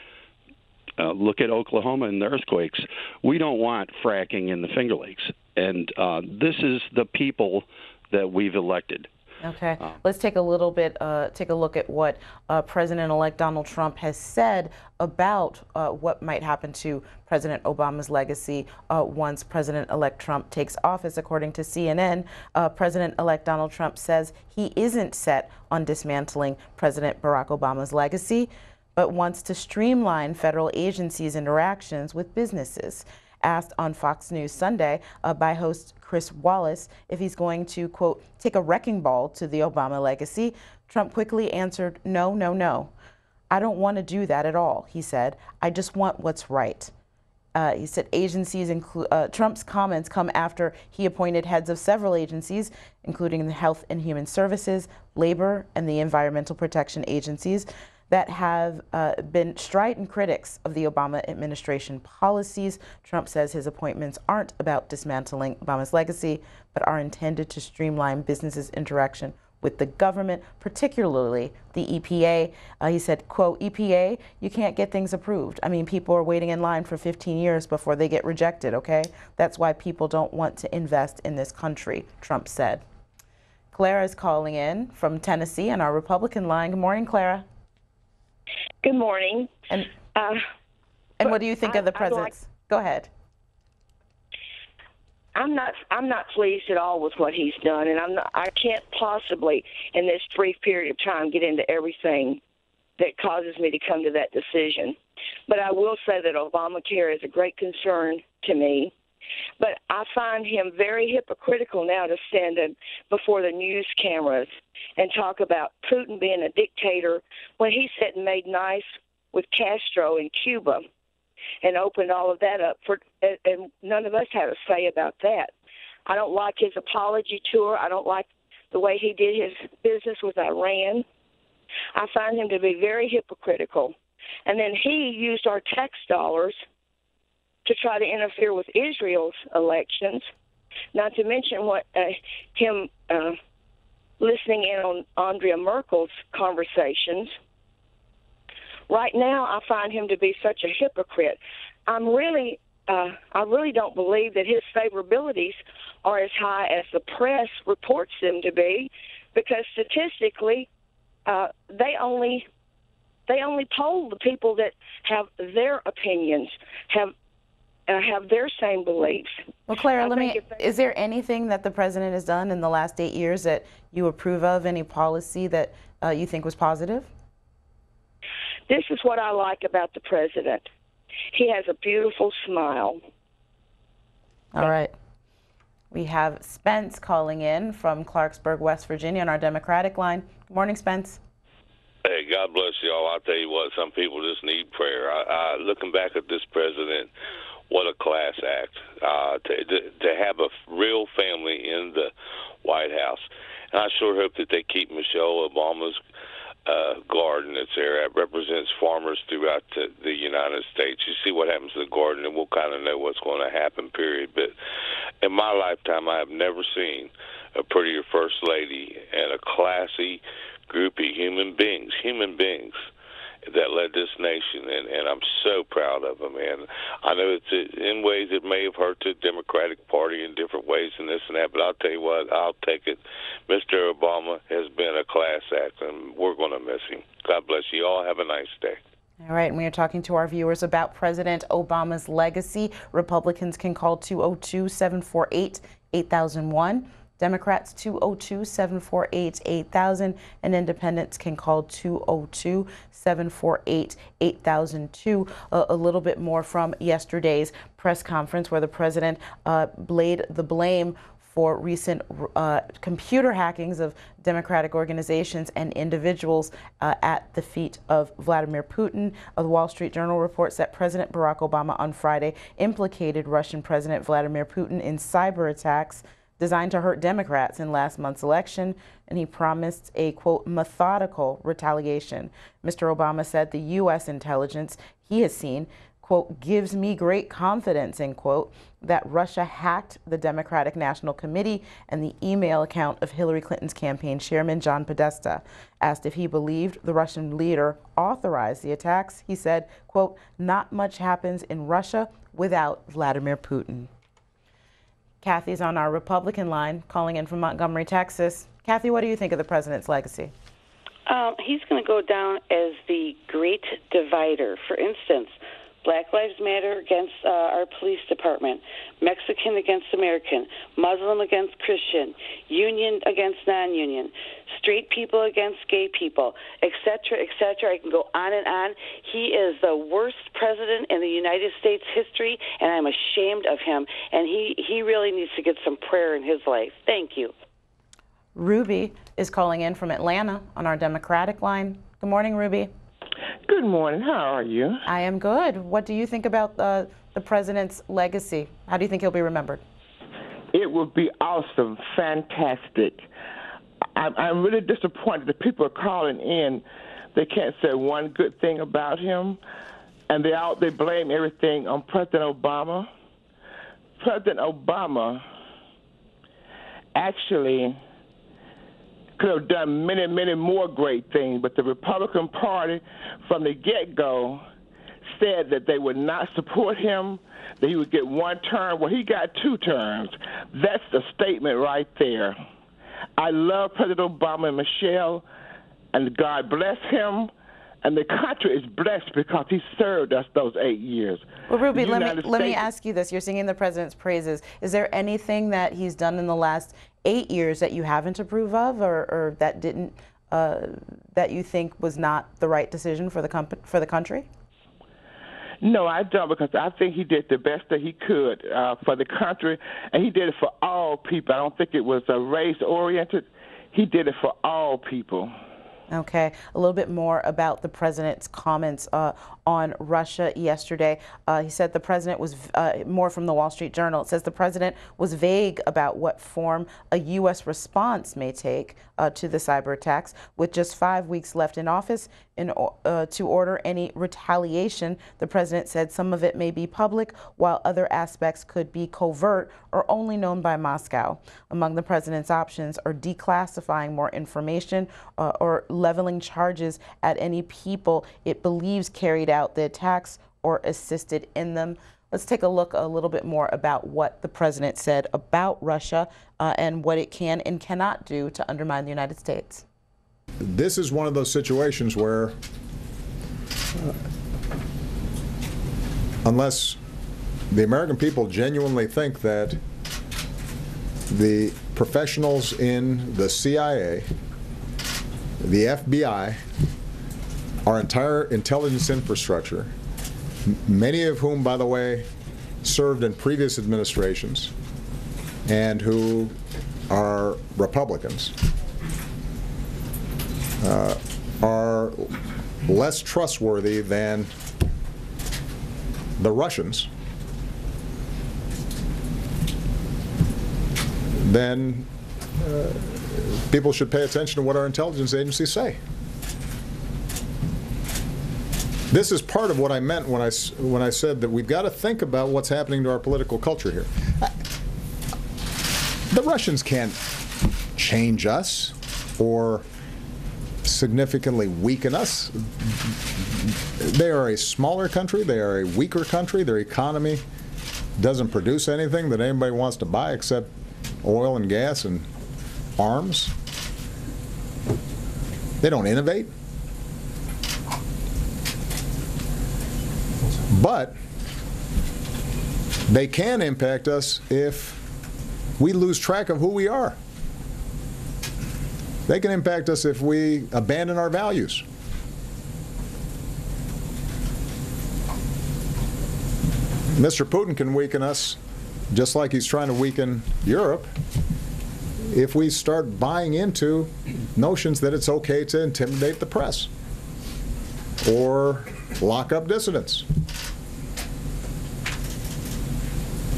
Uh, look at Oklahoma and the earthquakes. We don't want fracking in the Finger Lakes, and uh, this is the people that we've elected. Okay, um, let's take a little bit, uh, take a look at what uh, President-elect Donald Trump has said about uh, what might happen to President Obama's legacy uh, once President-elect Trump takes office. According to C N N, uh, President-elect Donald Trump says he isn't set on dismantling President Barack Obama's legacy. but wants to streamline federal agencies' interactions with businesses. Asked on Fox News Sunday uh, by host Chris Wallace if he's going to, quote, take a wrecking ball to the Obama legacy, Trump quickly answered, no, no, no. I don't want to do that at all, he said. I just want what's right. Uh, he said agencies include, uh, Trump's comments come after he appointed heads of several agencies, including the Health and Human Services, Labor, and the Environmental Protection Agencies, that have uh, been strident critics of the Obama administration policies. Trump says his appointments aren't about dismantling Obama's legacy, but are intended to streamline businesses' interaction with the government, particularly the E P A. Uh, he said, quote, E P A, you can't get things approved. I mean, people are waiting in line for fifteen years before they get rejected, okay? That's why people don't want to invest in this country, Trump said. Clara is calling in from Tennessee on our Republican line. Good morning, Clara. Good morning. And, uh, and what do you think I, of the president's? Like, go ahead. I'm not. I'm not pleased at all with what he's done, and I'm. Not, I can't possibly, in this brief period of time, get into everything that causes me to come to that decision. But I will say that Obamacare is a great concern to me. But I find him very hypocritical now to stand in before the news cameras and talk about Putin being a dictator when he sat and made nice with Castro in Cuba and opened all of that up for, and none of us had a say about that. I don't like his apology tour. I don't like the way he did his business with Iran. I find him to be very hypocritical. And then he used our tax dollars to try to interfere with Israel's elections, not to mention what uh, him uh, listening in on Andrea Merkel's conversations. Right now, I find him to be such a hypocrite. I'm really, uh, I really don't believe that his favorabilities are as high as the press reports them to be, because statistically, uh, they only, they only poll the people that have their opinions, have. Uh, have their same beliefs. Well, Clara, I let me, they, is there anything that the president has done in the last eight years that you approve of, any policy that uh, you think was positive? This is what I like about the president. He has a beautiful smile. All right. We have Spence calling in from Clarksburg, West Virginia on our Democratic line. Good morning, Spence. Hey, God bless y'all. I'll tell you what, some people just need prayer. I, I, looking back at this president, what a class act, uh, to, to, to have a real family in the White House. And I sure hope that they keep Michelle Obama's uh, garden that's there. It represents farmers throughout the, the United States. You see what happens to the garden, and we'll kind of know what's going to happen, period. But in my lifetime, I have never seen a prettier First Lady and a classy group of human beings, human beings, that led this nation, and, and I'm so proud of them. And I know it's in ways it may have hurt the Democratic Party in different ways and this and that, but I'll tell you what, I'll take it. Mister Obama has been a class act, and we're going to miss him. God bless you all. Have a nice day. All right, and we are talking to our viewers about President Obama's legacy. Republicans can call two oh two, seven four eight, eight thousand one. Democrats, two oh two, seven four eight, eight thousand, and independents can call two oh two, seven four eight, eight thousand two. Uh, a little bit more from yesterday's press conference where the president uh, laid the blame for recent uh, computer hackings of Democratic organizations and individuals uh, at the feet of Vladimir Putin. The Wall Street Journal reports that President Barack Obama on Friday implicated Russian President Vladimir Putin in cyber attacks designed to hurt Democrats in last month's election, and he promised a, quote, methodical retaliation. Mister Obama said the U S intelligence he has seen, quote, gives me great confidence, end quote, that Russia hacked the Democratic National Committee and the email account of Hillary Clinton's campaign chairman, John Podesta. Asked if he believed the Russian leader authorized the attacks, he said, quote, not much happens in Russia without Vladimir Putin. Kathy's on our Republican line, calling in from Montgomery, Texas. Kathy, what do you think of the president's legacy? Um, he's going to go down as the great divider. For instance, Black Lives Matter against uh, our police department, Mexican against American, Muslim against Christian, union against non-union, straight people against gay people, et cetera, et cetera. I can go on and on. He is the worst president in the United States history, and I'm ashamed of him. And he, he really needs to get some prayer in his life. Thank you. Ruby is calling in from Atlanta on our Democratic line. Good morning, Ruby. Good morning. How are you? I am good. What do you think about uh, the president's legacy? How do you think he'll be remembered? It will be awesome, fantastic. I'm, I'm really disappointed that people are calling in. They can't say one good thing about him, and they all, they blame everything on President Obama. President Obama actually could have done many, many more great things, but the Republican Party from the get-go said that they would not support him, that he would get one term. Well, he got two terms. That's the statement right there. I love President Obama and Michelle, and God bless him, and the country is blessed because he served us those eight years. Well, Ruby, let me, let me ask you this. You're singing the president's praises. Is there anything that he's done in the last eight years that you haven't approved of, or, or that didn't, uh, that you think was not the right decision for the comp- for the country? No, I don't, because I think he did the best that he could uh, for the country, and he did it for all people. I don't think it was uh, race-oriented. He did it for all people. Okay. A little bit more about the president's comments uh, on Russia yesterday. Uh, he said the president was, uh, more from the Wall Street Journal, it says the president was vague about what form a U S response may take uh, to the cyber attacks, with just five weeks left in office in, uh, to order any retaliation. The president said some of it may be public, while other aspects could be covert or only known by Moscow. Among the president's options are declassifying more information uh, or leveling charges at any people it believes carried out the attacks or assisted in them. Let's take a look a little bit more about what the president said about Russia uh, and what it can and cannot do to undermine the United States. This is one of those situations where uh, unless the American people genuinely think that the professionals in the C I A, the F B I, our entire intelligence infrastructure, many of whom, by the way, served in previous administrations and who are Republicans, uh, are less trustworthy than the Russians, then uh, people should pay attention to what our intelligence agencies say. This is part of what I meant when I, when I said that we've got to think about what's happening to our political culture here. The Russians can't change us or significantly weaken us. They are a smaller country. They are a weaker country. Their economy doesn't produce anything that anybody wants to buy except oil and gas and arms. They don't innovate. But they can impact us if we lose track of who we are. They can impact us if we abandon our values. Mister Putin can weaken us just like he's trying to weaken Europe if we start buying into notions that it's okay to intimidate the press or lock up dissidents,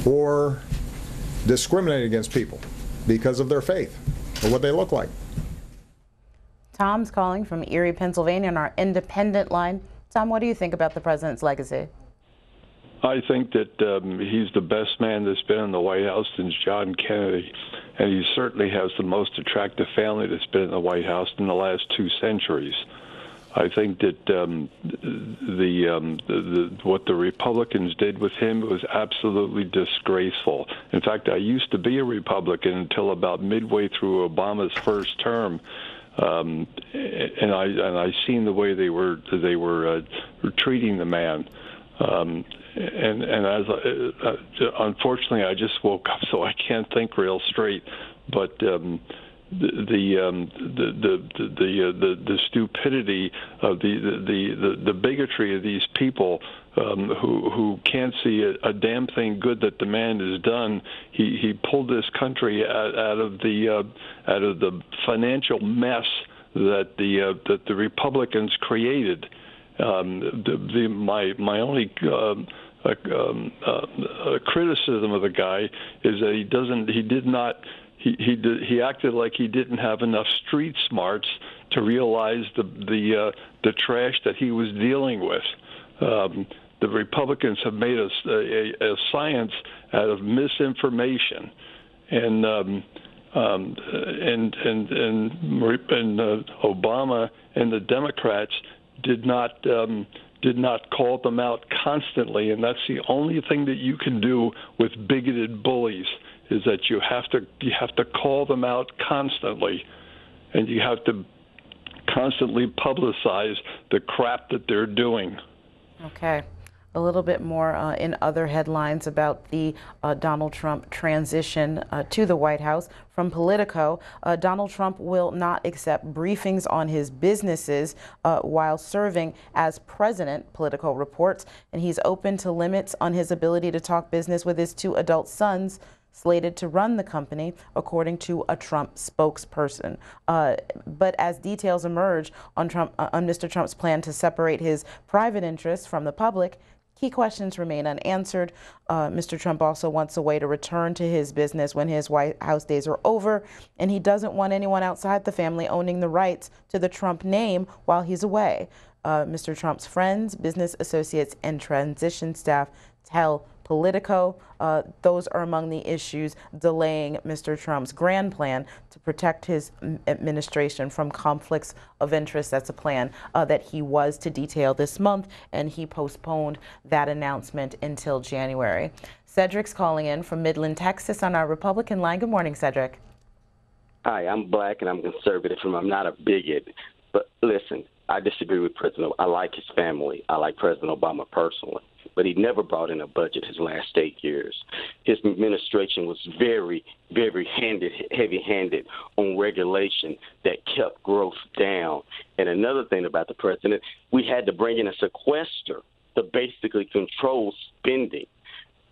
or discriminate against people because of their faith or what they look like. Tom's calling from Erie, Pennsylvania on our independent line. Tom, what do you think about the president's legacy? I think that um, he's the best man that's been in the White House since John Kennedy, and he certainly has the most attractive family that's been in the White House in the last two centuries. I think that um, the, um, the, the what the Republicans did with him was absolutely disgraceful. In fact, I used to be a Republican until about midway through Obama's first term, um, and I and I seen the way they were they were uh, treating the man. Um, and and as I, uh, unfortunately, I just woke up, so I can't think real straight. But um, the the um, the the the, uh, the the stupidity of the the the, the bigotry of these people um, who who can't see a, a damn thing good that the man has done. He he pulled this country out, out of the uh, out of the financial mess that the uh, that the Republicans created. Um, the, the, my my only um, uh, um, uh, criticism of the guy is that he doesn't he did not. He he, did, he acted like he didn't have enough street smarts to realize the the uh, the trash that he was dealing with. Um, the Republicans have made a, a, a science out of misinformation, and um, um, and and and, and uh, Obama and the Democrats did not um, did not call them out constantly, and that's the only thing that you can do with bigoted bullies. Is that you have to you have to call them out constantly, and you have to constantly publicize the crap that they're doing. Okay. A little bit more uh, in other headlines about the uh, Donald Trump transition uh, to the White House. From Politico, uh, Donald Trump will not accept briefings on his businesses uh, while serving as president, Politico reports, and he's open to limits on his ability to talk business with his two adult sons slated to run the company, according to a Trump spokesperson. Uh, but as details emerge on, Trump, uh, on Mister Trump's plan to separate his private interests from the public, key questions remain unanswered. Uh, Mister Trump also wants a way to return to his business when his White House days are over, and he doesn't want anyone outside the family owning the rights to the Trump name while he's away. Uh, Mister Trump's friends, business associates, and transition staff tell Politico. Uh, those are among the issues delaying Mister Trump's grand plan to protect his administration from conflicts of interest. That's a plan uh, that he was to detail this month, and he postponed that announcement until January. Cedric's calling in from Midland, Texas on our Republican line. Good morning, Cedric. Hi, I'm black and I'm conservative, and I'm not a bigot. But listen, I disagree with President Obama. I like his family. I like President Obama personally. But he never brought in a budget his last eight years. His administration was very, very handed, heavy-handed on regulation that kept growth down. And another thing about the president, we had to bring in a sequester to basically control spending.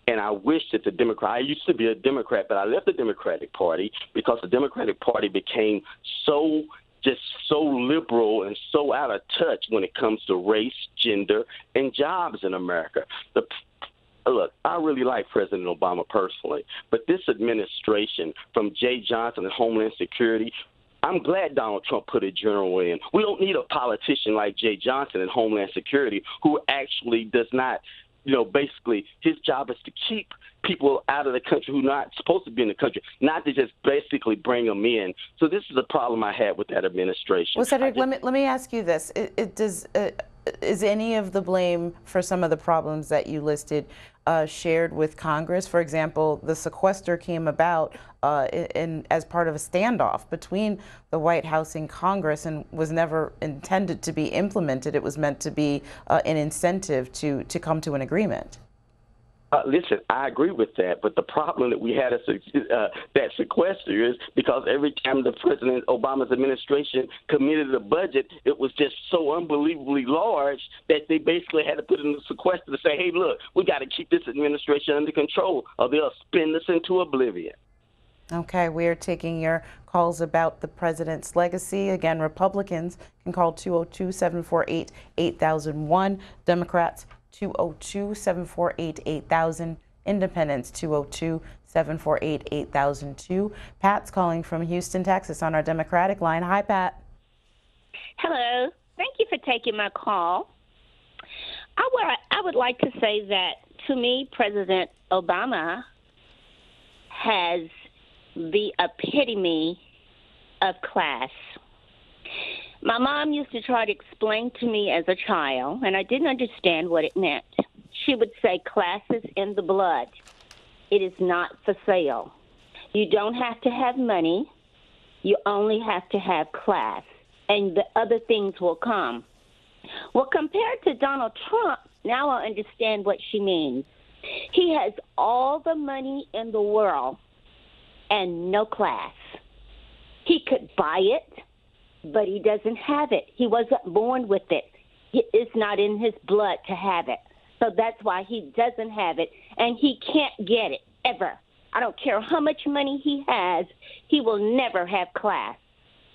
And I wish that the Democrat – I used to be a Democrat, but I left the Democratic Party because the Democratic Party became so – just so liberal and so out of touch when it comes to race, gender, and jobs in America. The, look, I really like President Obama personally, but this administration, from Jay Johnson and Homeland Security, I'm glad Donald Trump put a general in. We don't need a politician like Jay Johnson and Homeland Security who actually does not, you know, basically his job is to keep people out of the country who are not supposed to be in the country, not to just basically bring them in. So this is the problem I had with that administration. Well, Cedric, just, let me let me ask you this: it, it does uh, is any of the blame for some of the problems that you listed uh, shared with Congress? For example, the sequester came about uh, in, in as part of a standoff between the White House and Congress, and was never intended to be implemented. It was meant to be uh, an incentive to to come to an agreement. Uh, listen, I agree with that, but the problem that we had is, uh, that sequester is because every time the President Obama's administration committed a budget, it was just so unbelievably large that they basically had to put in the sequester to say, hey, look, we got to keep this administration under control or they'll spin us into oblivion. Okay, we are taking your calls about the president's legacy. Again, Republicans can call two oh two, seven four eight, eight thousand one, Democrats two oh two, seven four eight, eight thousand, Independents two oh two, seven four eight, eight thousand two. Pat's calling from Houston, Texas on our Democratic line. Hi, Pat. Hello. Thank you for taking my call. I would, I would like to say that, to me, President Obama has the epitome of class. My mom used to try to explain to me as a child, and I didn't understand what it meant. She would say, class is in the blood. It is not for sale. You don't have to have money. You only have to have class, and the other things will come. Well, compared to Donald Trump, now I understand what she means. He has all the money in the world and no class. He could buy it, but he doesn't have it. He wasn't born with it. It's not in his blood to have it. So that's why he doesn't have it, and he can't get it, ever. I don't care how much money he has, he will never have class.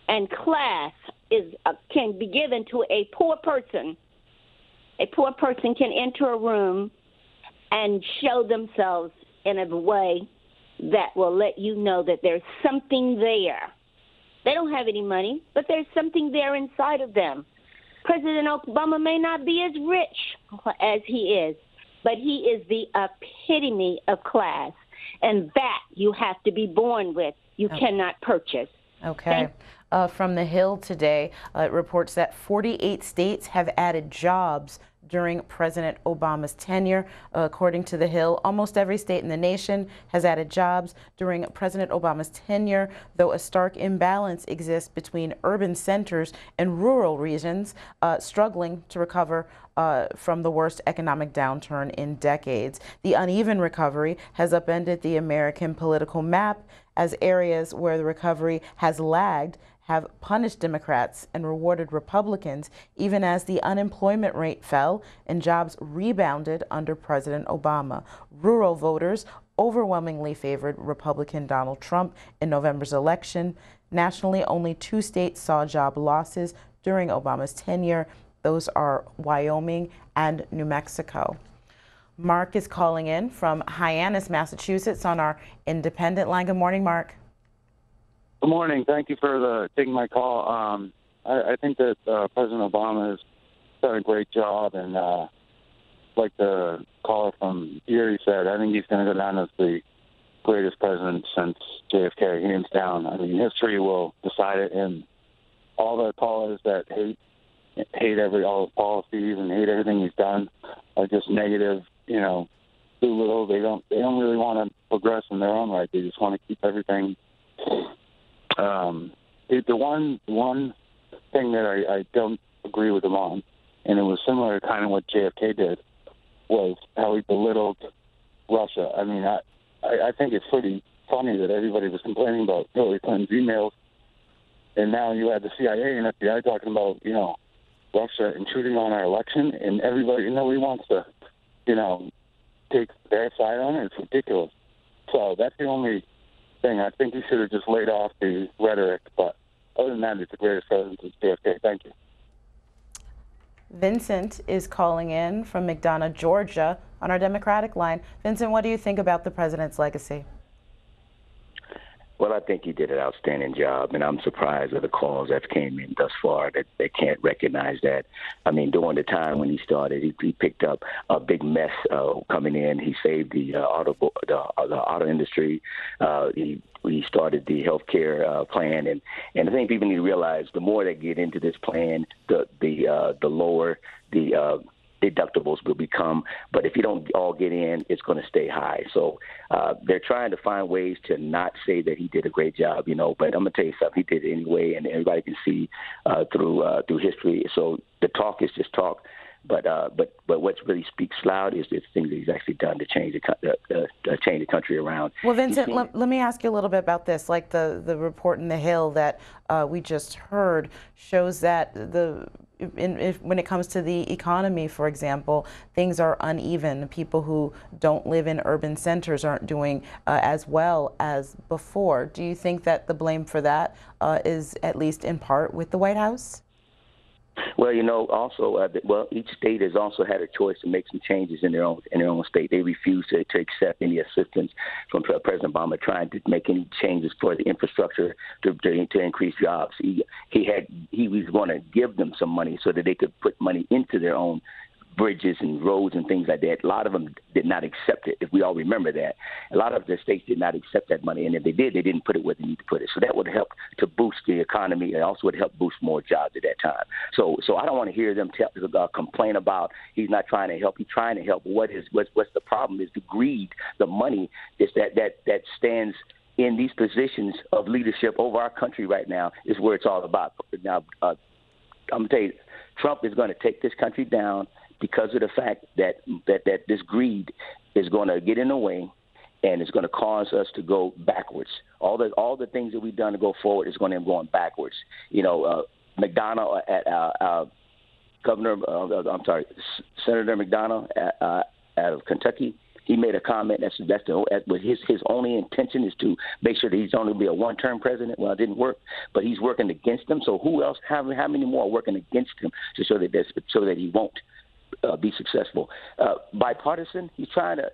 And class is uh, can be given to a poor person. A poor person can enter a room and show themselves in a way that will let you know that there's something there. They don't have any money, but there's something there inside of them. President Obama may not be as rich as he is, but he is the epitome of class, and that you have to be born with. You okay. cannot purchase. Okay. Uh, from The Hill today, uh, it reports that forty-eight states have added jobs during President Obama's tenure. Uh, according to The Hill, almost every state in the nation has added jobs during President Obama's tenure, though a stark imbalance exists between urban centers and rural regions uh, struggling to recover Uh, from the worst economic downturn in decades. The uneven recovery has upended the American political map, as areas where the recovery has lagged have punished Democrats and rewarded Republicans, even as the unemployment rate fell and jobs rebounded under President Obama. Rural voters overwhelmingly favored Republican Donald Trump in November's election. Nationally, only two states saw job losses during Obama's tenure. Those are Wyoming and New Mexico. Mark is calling in from Hyannis, Massachusetts, on our independent line. Good morning, Mark. Good morning. Thank you for the, taking my call. Um, I, I think that uh, President Obama has done a great job, and uh, like the caller from Erie said, I think he's going to go down as the greatest president since J F K, hands down. I mean, history will decide it, and all the callers that hate hate every all his policies and hate everything he's done are just negative, you know, too little. They don't they don't really want to progress in their own right. They just want to keep everything. Um, it, the one one thing that I, I don't agree with him on, and it was similar to kind of what J F K did, was how he belittled Russia. I mean, I, I, I think it's pretty funny that everybody was complaining about Hillary Clinton's emails, and now you had the C I A and F B I talking about, you know, Russia intruding on our election, and everybody, you know, nobody wants to, you know, take their side on it. It's ridiculous. So that's the only thing. I think you should have just laid off the rhetoric. But other than that, it's the greatest president since J F K. Thank you. Vincent is calling in from McDonough, Georgia, on our Democratic line. Vincent, what do you think about the president's legacy? Well, I think he did an outstanding job, and I'm surprised at the calls that came in thus far that they can't recognize that. I mean, during the time when he started, he, he picked up a big mess uh, coming in. He saved the uh, auto the, uh, the auto industry. Uh, he he started the health care uh, plan, and, and I think people need to realize the more they get into this plan, the the uh, the lower the uh, deductibles will become, but if you don't all get in, it's going to stay high. So uh, they're trying to find ways to not say that he did a great job, you know, but I'm going to tell you something, he did it anyway, and everybody can see uh, through uh, through history. So the talk is just talk, but uh, but but what really speaks loud is the things that he's actually done to change the, uh, uh, change the country around. Well, Vincent, let, let me ask you a little bit about this. Like the, the report in The Hill that uh, we just heard shows that the In, if, when it comes to the economy, for example, things are uneven. People who don't live in urban centers aren't doing uh, as well as before. Do you think that the blame for that uh, is at least in part with the White House? Well, you know, also, uh, well, each state has also had a choice to make some changes in their own in their own state. They refuse to, to accept any assistance from President Obama trying to make any changes for the infrastructure to, to, to increase jobs. He he had he was going to give them some money so that they could put money into their own bridges and roads and things like that. A lot of them did not accept it, if we all remember that. A lot of the states did not accept that money, and if they did, they didn't put it where they need to put it. So that would help to boost the economy, and also would help boost more jobs at that time. So so I don't want to hear them tell, uh, complain about he's not trying to help. He's trying to help. What is what's, what's the problem is the greed, the money is that, that, that stands in these positions of leadership over our country right now is where it's all about. Now, uh, I'm going to tell you, Trump is going to take this country down because of the fact that, that, that this greed is going to get in the way, and it's going to cause us to go backwards. All the all the things that we've done to go forward is going to end up going backwards. You know, uh, McDonnell, at, uh, uh, Governor, uh, I'm sorry, Senator McDonnell at, uh, out of Kentucky, he made a comment that's that's the his his only intention is to make sure that he's only be a one-term president. Well, it didn't work, but he's working against him. So who else? How how many more are working against him to show that so that he won't uh, be successful? Uh, bipartisan. He's trying to.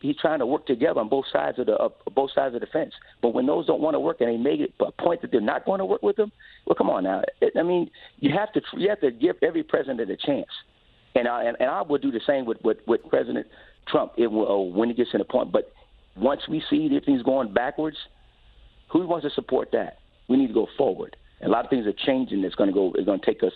He's trying to work together on both sides of the uh, both sides of the fence. But when those don't want to work and they make it a point that they're not going to work with them, well, come on now. I mean, you have to you have to give every president a chance, and I and, and I will do the same with with, with President Trump. It will uh, when he gets in the point. But once we see that things going backwards, who wants to support that? We need to go forward. And a lot of things are changing. That's going to go. It's going to take us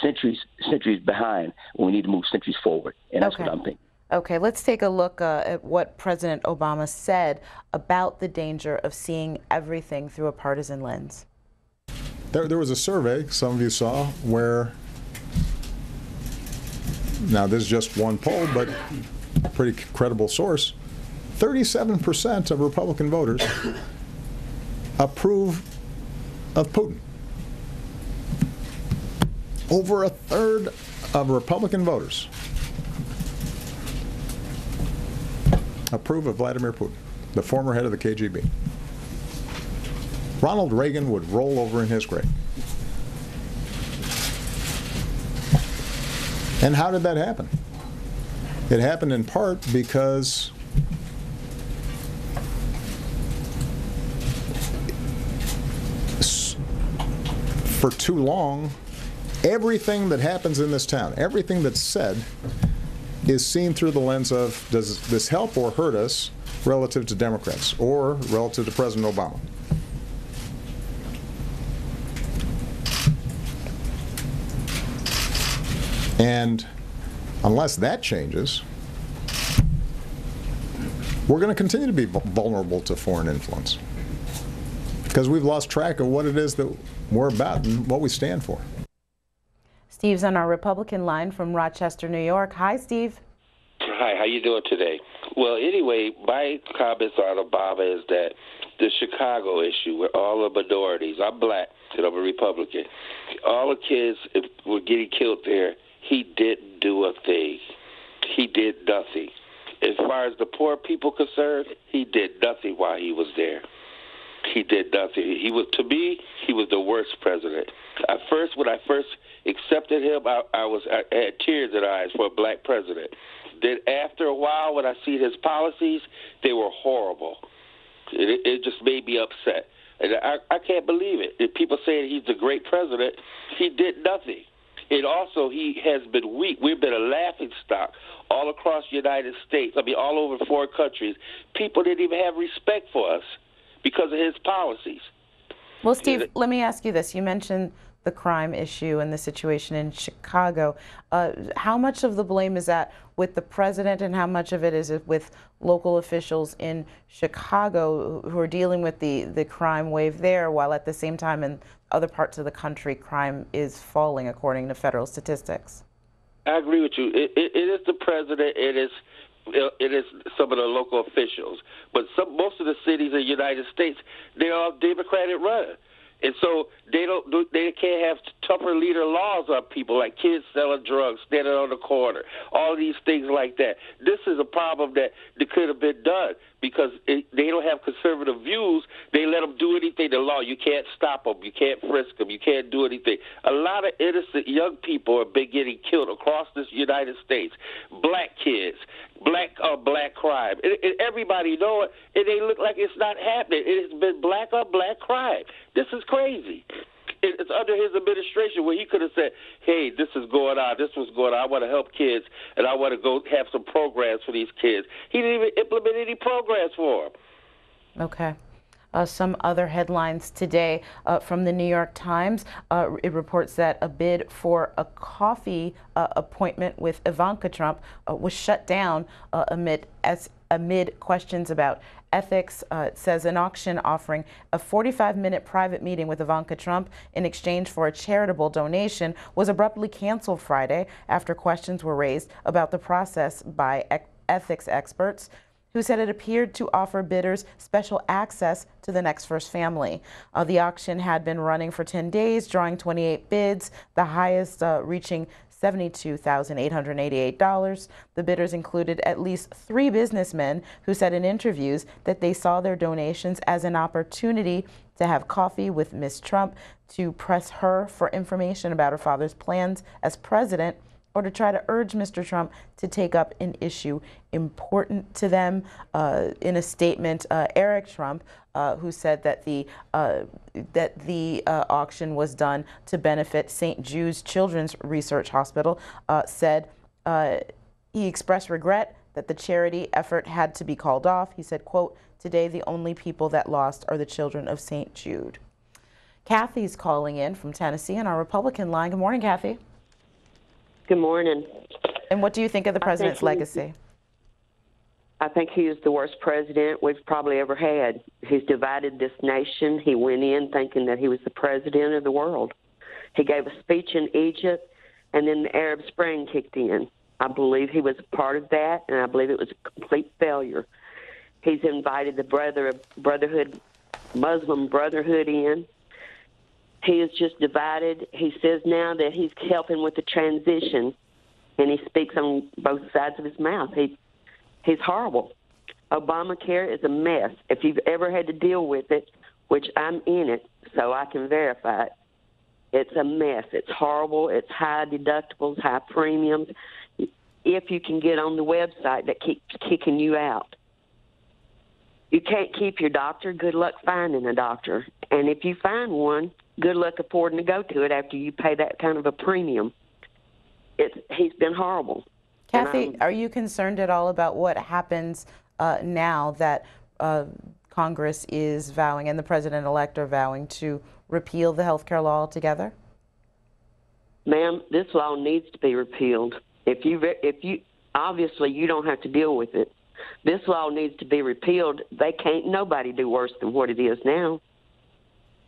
centuries centuries behind when we need to move centuries forward. And that's okay. What I'm thinking. Okay, let's take a look uh, at what President Obama said about the danger of seeing everything through a partisan lens. There, there was a survey, some of you saw, where, now this is just one poll, but a pretty credible source, thirty-seven percent of Republican voters approve of Putin. Over a third of Republican voters approve of Vladimir Putin, the former head of the K G B. Ronald Reagan would roll over in his grave. And how did that happen? It happened in part because for too long, everything that happens in this town, everything that's said, is seen through the lens of, does this help or hurt us relative to Democrats or relative to President Obama? And unless that changes, we're going to continue to be vulnerable to foreign influence because we've lost track of what it is that we're about and what we stand for. Steve's on our Republican line from Rochester, New York. Hi, Steve. Hi, how you doing today? Well, anyway, my comments on Obama is that the Chicago issue with all the minorities, I'm black and I'm a Republican, all the kids were getting killed there. He didn't do a thing. He did nothing. As far as the poor people concerned, he did nothing while he was there. He did nothing. He was, to me, he was the worst president. At first, when I first accepted him, I, I was I had tears in my eyes for a black president. Then after a while, when I see his policies, they were horrible. It, it just made me upset, and I, I can't believe it. If people say he's the great president, he did nothing. And also, he has been weak. We've been a laughing stock all across the United States. I mean, all over foreign countries. People didn't even have respect for us because of his policies. Well, Steve, let me ask you this. You mentioned the crime issue and the situation in Chicago. Uh, how much of the blame is that with the president and how much of it is it with local officials in Chicago who are dealing with the, the crime wave there, while at the same time in other parts of the country, crime is falling according to federal statistics? I agree with you. It, it, it is the president. It is It is some of the local officials, but some, most of the cities in the United States, they're all Democratic run, and so they don't do, they can't have tougher leader laws on people like kids selling drugs, standing on the corner, all these things like that. This is a problem that, that could have been done because it, they don't have conservative views. They let them do anything to law. You can't stop them. You can't frisk them. You can't do anything. A lot of innocent young people have been getting killed across this United States. Black kids, black on black crime. And, and everybody know it, and they look like it's not happening. It has been black on black crime. This is crazy. It's under his administration where he could have said, hey, this is going on, this was going on, I want to help kids, and I want to go have some programs for these kids. He didn't even implement any programs for them. Okay. Uh, some other headlines today uh, from the New York Times. Uh, it reports that a bid for a coffee uh, appointment with Ivanka Trump uh, was shut down uh, amid as amid questions about ethics. Uh, it says an auction offering a forty-five minute private meeting with Ivanka Trump in exchange for a charitable donation was abruptly canceled Friday after questions were raised about the process by ec- ethics experts. who said it appeared to offer bidders special access to the next first family. Uh, the auction had been running for ten days, drawing twenty-eight bids, the highest uh, reaching seventy-two thousand eight hundred eighty-eight dollars. The bidders included at least three businessmen who said in interviews that they saw their donations as an opportunity to have coffee with Miz Trump, to press her for information about her father's plans as president, or to try to urge Mister Trump to take up an issue important to them. Uh, in a statement, uh, Eric Trump, uh, who said that the uh, that the uh, auction was done to benefit Saint Jude's Children's Research Hospital, uh, said uh, he expressed regret that the charity effort had to be called off. He said, quote, "Today the only people that lost are the children of Saint Jude." Kathy's calling in from Tennessee on our Republican line. Good morning, Kathy. Good morning. And what do you think of the president's legacy? I think he is the worst president we've probably ever had. He's divided this nation. He went in thinking that he was the president of the world. He gave a speech in Egypt, and then the Arab Spring kicked in. I believe he was a part of that, and I believe it was a complete failure. He's invited the brother brotherhood, Muslim Brotherhood in. He is just divided. He says now that he's helping with the transition, and he speaks on both sides of his mouth. He, he's horrible. Obamacare is a mess. If you've ever had to deal with it, which I'm in it, so I can verify it, it's a mess. It's horrible. It's high deductibles, high premiums. If you can get on the website that keeps kicking you out. You can't keep your doctor. Good luck finding a doctor. And if you find one, good luck affording to go to it after you pay that kind of a premium. It's, he's been horrible. Kathy, are you concerned at all about what happens uh, now that uh, Congress is vowing, and the president-elect are vowing, to repeal the health care law altogether? Ma'am, this law needs to be repealed. If you, if you, obviously, you don't have to deal with it. This law needs to be repealed. They can't nobody do worse than what it is now.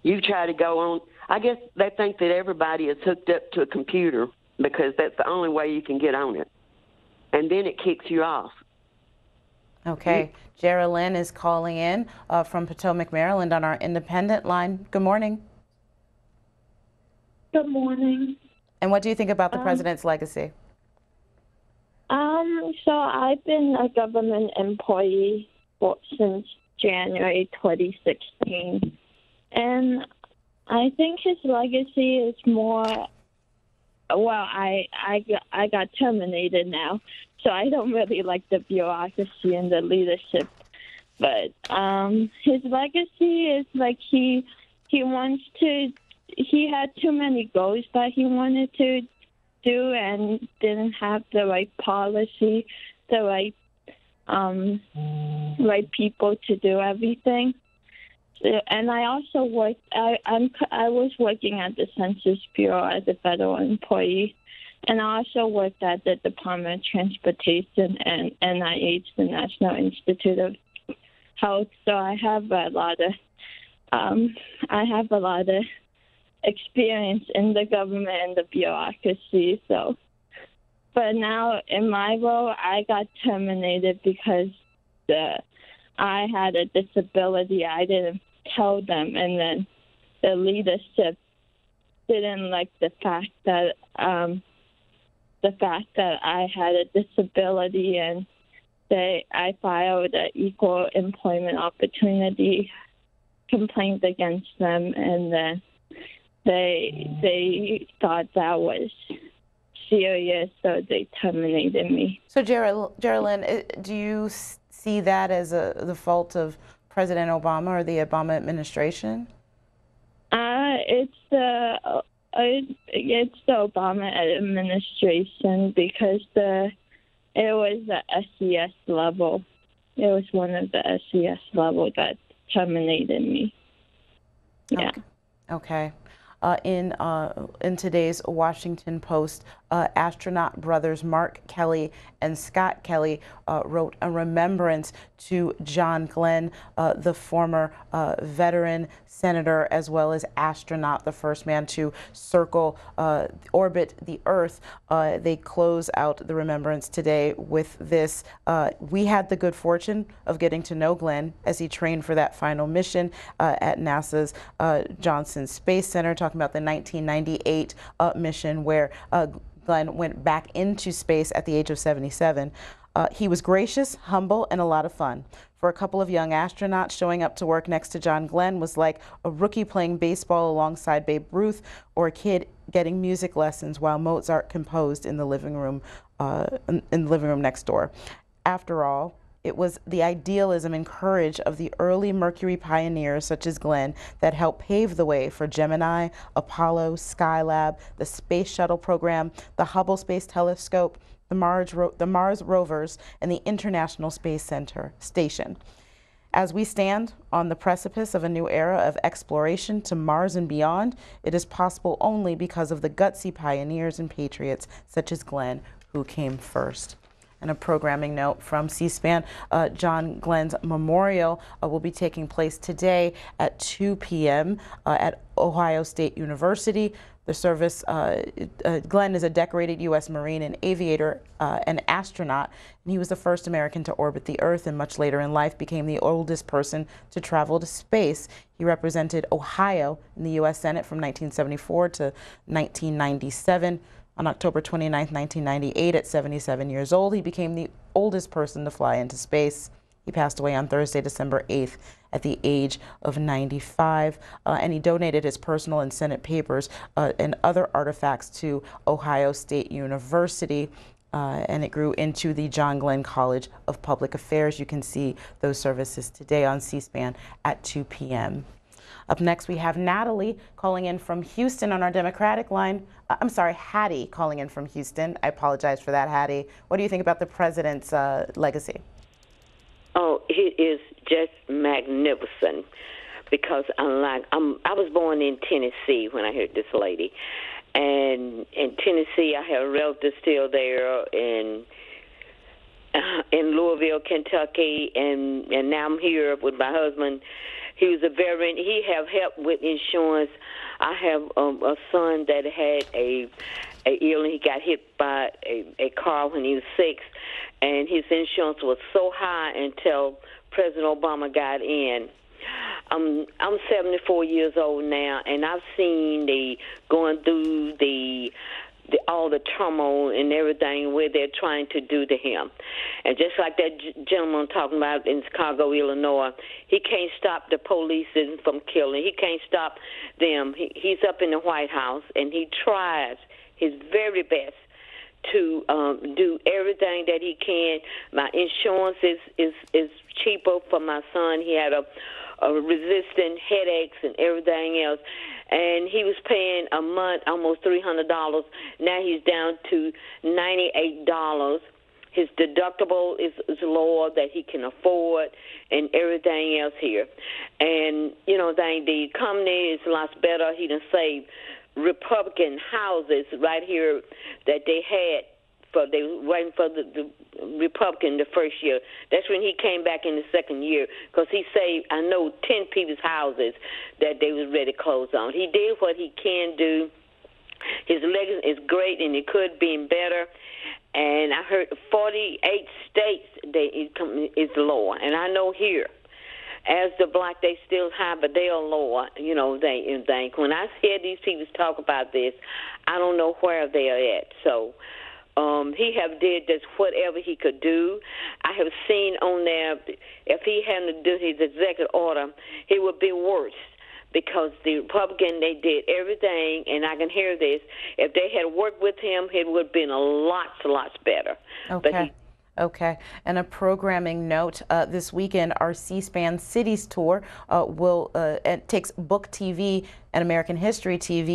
You try to go on. I guess they think that everybody is hooked up to a computer because that's the only way you can get on it. And then it kicks you off. Okay. You, Geraldine is calling in uh, from Potomac, Maryland on our independent line. Good morning. Good morning. And what do you think about the um, president's legacy? Um, so I've been a government employee for, since January twenty sixteen, and I think his legacy is more, well, I, I, I got terminated now, so I don't really like the bureaucracy and the leadership, but um, his legacy is like he, he wants to, he had too many goals that he wanted to do and didn't have the right policy, the right um, right people to do everything. And I also worked. I I'm, I was working at the Census Bureau as a federal employee, and I also worked at the Department of Transportation and N I H, the National Institute of Health. So I have a lot of um, I have a lot of. experience in the government and the bureaucracy. So, but now in my role, I got terminated because the I had a disability. I didn't tell them, and then the leadership didn't like the fact that um, the fact that I had a disability, and they I filed an equal employment opportunity complaint against them, and then. They they thought that was serious, so they terminated me. So, Geraldine, do you see that as a, the fault of President Obama or the Obama administration? Uh, it's the uh, it's the Obama administration because the it was the S E S level. It was one of the S E S level that terminated me. Yeah. Okay. Okay. Uh, in, uh, in today's Washington Post, uh, astronaut brothers Mark Kelly and Scott Kelly uh, wrote a remembrance to John Glenn, uh, the former uh, veteran senator as well as astronaut, the first man to circle, uh, orbit the Earth. Uh, they close out the remembrance today with this. Uh, we had the good fortune of getting to know Glenn as he trained for that final mission uh, at NASA's uh, Johnson Space Center, talking about the nineteen ninety-eight uh, mission where uh, Glenn went back into space at the age of seventy-seven. Uh, he was gracious, humble, and a lot of fun. For a couple of young astronauts, showing up to work next to John Glenn was like a rookie playing baseball alongside Babe Ruth or a kid getting music lessons while Mozart composed in the living room, uh, in the living room next door. After all, it was the idealism and courage of the early Mercury pioneers such as Glenn that helped pave the way for Gemini, Apollo, Skylab, the Space Shuttle program, the Hubble Space Telescope, the Mars, ro the Mars rovers, and the International Space Center Station. As we stand on the precipice of a new era of exploration to Mars and beyond, it is possible only because of the gutsy pioneers and patriots such as Glenn, who came first. And a programming note from C-SPAN, uh, John Glenn's memorial uh, will be taking place today at two p m Uh, at Ohio State University. The service, uh, uh, Glenn is a decorated U S Marine and aviator uh, and astronaut, and he was the first American to orbit the Earth and much later in life became the oldest person to travel to space. He represented Ohio in the U S Senate from nineteen seventy-four to nineteen ninety-seven. On October twenty-ninth, nineteen ninety-eight, at seventy-seven years old, he became the oldest person to fly into space. He passed away on Thursday, December eighth, at the age of ninety-five, uh, and he donated his personal and Senate papers uh, and other artifacts to Ohio State University, uh, and it grew into the John Glenn College of Public Affairs. You can see those services today on C-SPAN at two p m Up next, we have Natalie calling in from Houston on our Democratic line. I'm sorry, Hattie calling in from Houston. I apologize for that, Hattie. What do you think about the president's uh, legacy? Oh, he is just magnificent because unlike, I'm, I was born in Tennessee when I heard this lady. And in Tennessee, I have relatives still there in, uh, in Louisville, Kentucky, and, and now I'm here with my husband. He was a veteran. He have help with insurance. I have um, a son that had a, a illness. He got hit by a, a car when he was six, and his insurance was so high until President Obama got in. Um, I'm seventy-four years old now, and I've seen the going through the. The, all the turmoil and everything where they're trying to do to him. And just like that gentleman talking about in Chicago, Illinois, he can't stop the police from killing. He can't stop them. He, he's up in the White House, and he tries his very best to um, do everything that he can. My insurance is, is, is cheaper for my son. He had a Uh, resistant headaches and everything else, and he was paying a month almost three hundred dollars. Now he's down to ninety-eight dollars. His deductible is, is lower that he can afford and everything else here. And, you know, the, the company is a lot better. He done saved Republican houses right here that they had. For they were waiting for the, the Republican the first year. That's when he came back in the second year because he saved, I know, ten people's houses that they was ready to close on. He did what he can do. His legacy is great, and it could be better. And I heard forty-eight states that is lower, and I know here. As the black, they still high, but they are lower, you know, they and think. When I hear these people talk about this, I don't know where they are at, so... Um, he have did just whatever he could do. I have seen on there, if he hadn't done his executive order, he would be worse because the Republican, they did everything, and I can hear this. If they had worked with him, it would have been a lot, lots better. Okay. But he Okay, and a programming note, uh, this weekend our C-SPAN Cities Tour uh, will uh, it takes Book T V and American History T V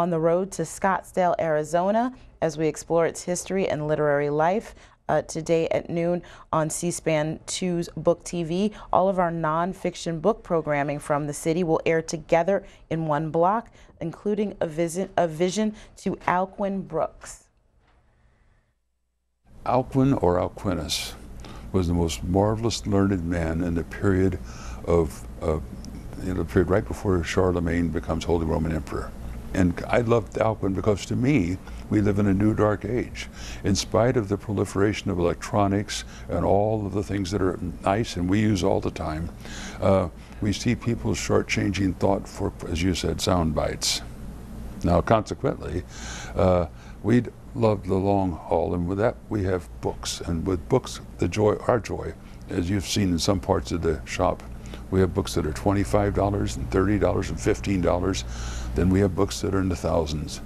on the road to Scottsdale, Arizona, as we explore its history and literary life. Uh, today at noon on C-SPAN two's Book T V. All of our nonfiction book programming from the city will air together in one block, including a, visit, a vision to Alcuin Brooks. Alcuin, or Alquinus, was the most marvelous learned man in the period of, uh, you know, the period right before Charlemagne becomes Holy Roman Emperor. And I loved Alcuin because, to me, we live in a new dark age. In spite of the proliferation of electronics and all of the things that are nice and we use all the time, uh, we see people shortchanging thought for, as you said, sound bites. Now, consequently, uh, we love the long haul, and with that, we have books. And with books, the joy, our joy, as you've seen in some parts of the shop, we have books that are twenty-five dollars and thirty dollars and fifteen dollars. Then we have books that are in the thousands.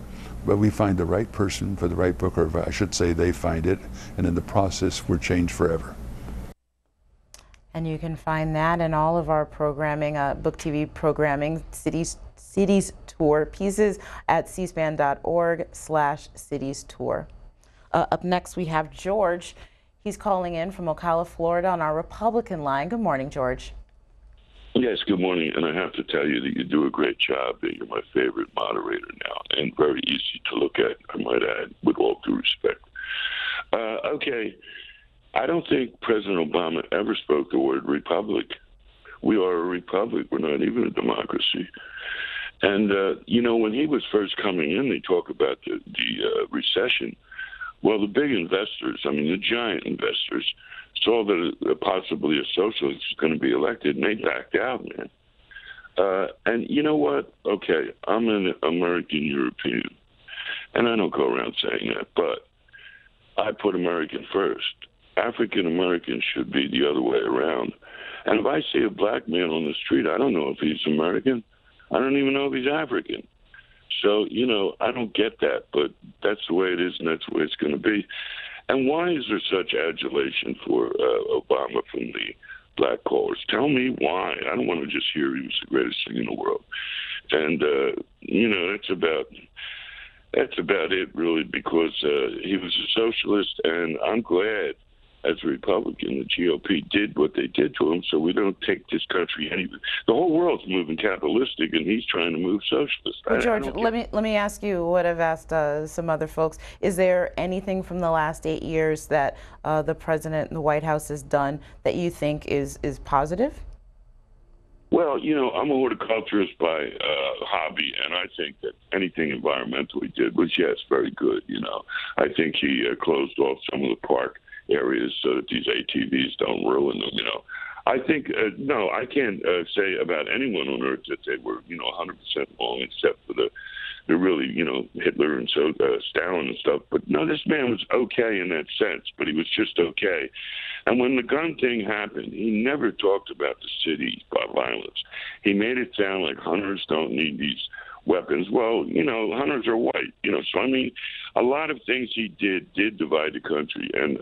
But we find the right person for the right book, or I should say they find it, and in the process we're changed forever. And you can find that in all of our programming, uh, Book T V programming, Cities, Cities Tour pieces at c span dot org slash cities tour. Uh, up next we have George. He's calling in from Ocala, Florida on our Republican line. Good morning, George. Yes, good morning, and I have to tell you that you do a great job, and you're my favorite moderator now, and very easy to look at, I might add, with all due respect. Uh, okay, I don't think President Obama ever spoke the word republic. We are a republic. We're not even a democracy. And, uh, you know, when he was first coming in, they talk about the, the uh, recession. Well, the big investors, I mean, the giant investors, saw that possibly a socialist was going to be elected, and they backed out, man. Uh, and you know what? Okay, I'm an American-European, and I don't go around saying that, but I put American first. African-Americans should be the other way around. And if I see a black man on the street, I don't know if he's American. I don't even know if he's African. So, you know, I don't get that, but that's the way it is, and that's the way it's going to be. And why is there such adulation for uh, Obama from the black callers? Tell me why. I don't want to just hear he was the greatest thing in the world. And, uh, you know, that's about that's about it, really, because uh, he was a socialist, and I'm glad, as a Republican, the G O P did what they did to him, so we don't take this country any. The whole world's moving capitalistic, and he's trying to move socialist. Well, George, I, I let me let me ask you what I've asked uh, some other folks. Is there anything from the last eight years that uh, the president and the White House has done that you think is is positive? Well, you know, I'm a horticulturist by uh, hobby, and I think that anything environmental he did was, yes, very good. You know, I think he uh, closed off some of the park areas so that these A T Vs don't ruin them, you know. I think, uh, no, I can't uh, say about anyone on earth that they were, you know, one hundred percent wrong, except for the, the really, you know, Hitler and so uh, Stalin and stuff. But no, this man was okay in that sense, but he was just okay. And when the gun thing happened, he never talked about the city by violence. He made it sound like hunters don't need these weapons. Well, you know, hunters are white, you know, so I mean, a lot of things he did did divide the country, and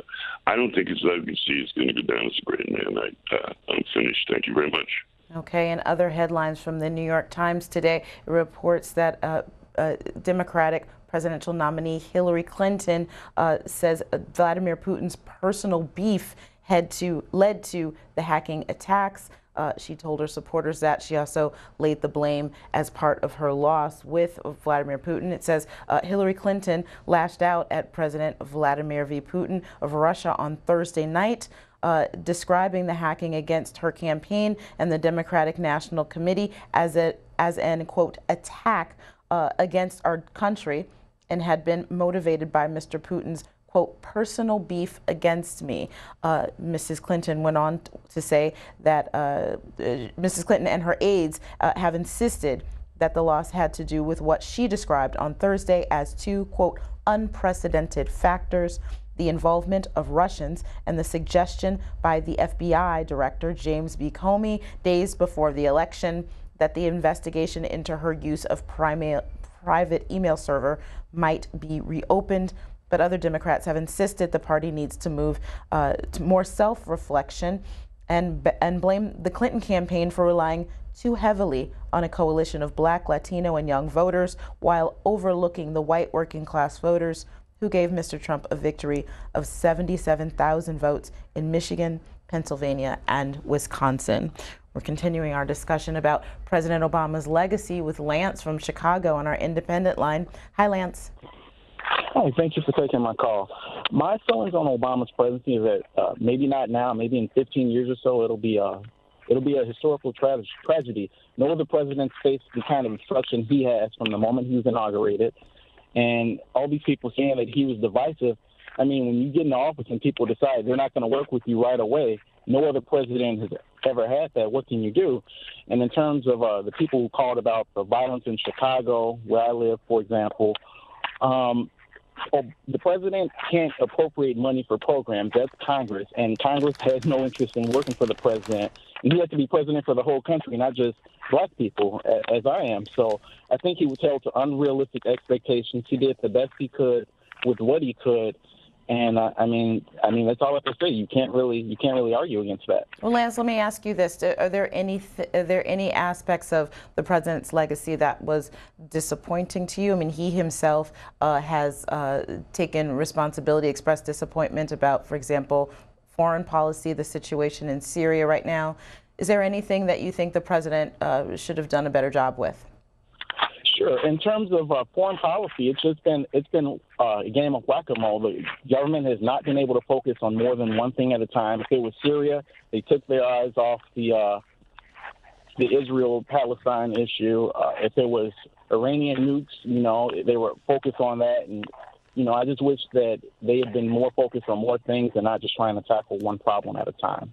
I don't think his legacy is going to go down as a great man. I, uh, I'm finished. Thank you very much. Okay, and other headlines from the New York Times today reports that uh, uh, Democratic presidential nominee Hillary Clinton uh, says Vladimir Putin's personal beef had to led to the hacking attacks. Uh, she told her supporters that. She also laid the blame as part of her loss with Vladimir Putin. It says uh, Hillary Clinton lashed out at President Vladimir V. Putin of Russia on Thursday night, uh, describing the hacking against her campaign and the Democratic National Committee as a as an, quote, attack uh, against our country, and had been motivated by Mister Putin's, quote, personal beef against me. Uh, Missus Clinton went on to say that uh, Missus Clinton and her aides uh, have insisted that the loss had to do with what she described on Thursday as two, quote, unprecedented factors: the involvement of Russians and the suggestion by the F B I Director James B. Comey days before the election that the investigation into her use of prima- private email server might be reopened. But other Democrats have insisted the party needs to move uh, to more self-reflection and, and blame the Clinton campaign for relying too heavily on a coalition of black, Latino, and young voters while overlooking the white working-class voters who gave Mister Trump a victory of seventy-seven thousand votes in Michigan, Pennsylvania, and Wisconsin. We're continuing our discussion about President Obama's legacy with Lance from Chicago on our independent line. Hi, Lance. Hi, thank you for taking my call. My feelings on Obama's presidency is that uh, maybe not now, maybe in fifteen years or so, it'll be a it'll be a historical tra- tragedy. No other president faced the kind of obstruction he has from the moment he was inaugurated, and all these people saying that he was divisive. I mean, when you get in office and people decide they're not going to work with you right away, no other president has ever had that. What can you do? And in terms of uh, the people who called about the violence in Chicago, where I live, for example, um, the president can't appropriate money for programs. That's Congress, and Congress has no interest in working for the president. And he has to be president for the whole country, not just black people, as I am. So I think he was held to unrealistic expectations. He did the best he could with what he could. And uh, I mean, I mean, that's all I have to say. You can't really, you can't really argue against that. Well, Lance, let me ask you this: Are there any, th- are there any aspects of the president's legacy that was disappointing to you? I mean, he himself uh, has uh, taken responsibility, expressed disappointment about, for example, foreign policy, the situation in Syria right now. Is there anything that you think the president uh, should have done a better job with? Sure. In terms of uh, foreign policy, it's just been it's been uh, a game of whack-a-mole. The government has not been able to focus on more than one thing at a time. If it was Syria, they took their eyes off the uh, the Israel-Palestine issue. Uh, if it was Iranian nukes, you know, they were focused on that. And you know, I just wish that they had been more focused on more things and not just trying to tackle one problem at a time.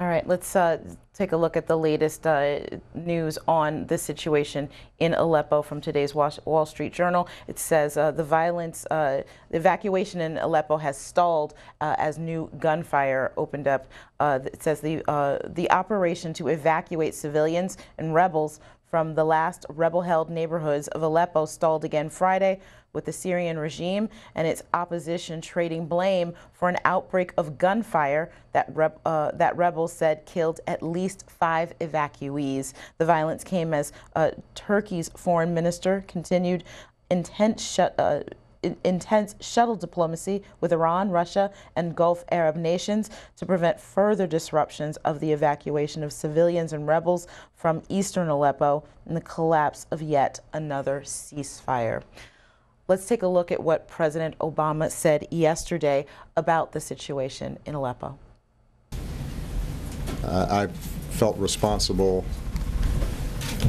All right, let's uh, take a look at the latest uh, news on the situation in Aleppo from today's Wall Street Journal. It says uh, the violence, uh, the evacuation in Aleppo has stalled uh, as new gunfire opened up. Uh, it says the uh, the operation to evacuate civilians and rebels from the last rebel-held neighborhoods of Aleppo stalled again Friday, with the Syrian regime and its opposition trading blame for an outbreak of gunfire that rep, uh, that rebels said killed at least five evacuees. The violence came as uh, Turkey's foreign minister continued intense shut, uh, intense shuttle diplomacy with Iran, Russia, and Gulf Arab nations to prevent further disruptions of the evacuation of civilians and rebels from eastern Aleppo and the collapse of yet another ceasefire. Let's take a look at what President Obama said yesterday about the situation in Aleppo. Uh, I felt responsible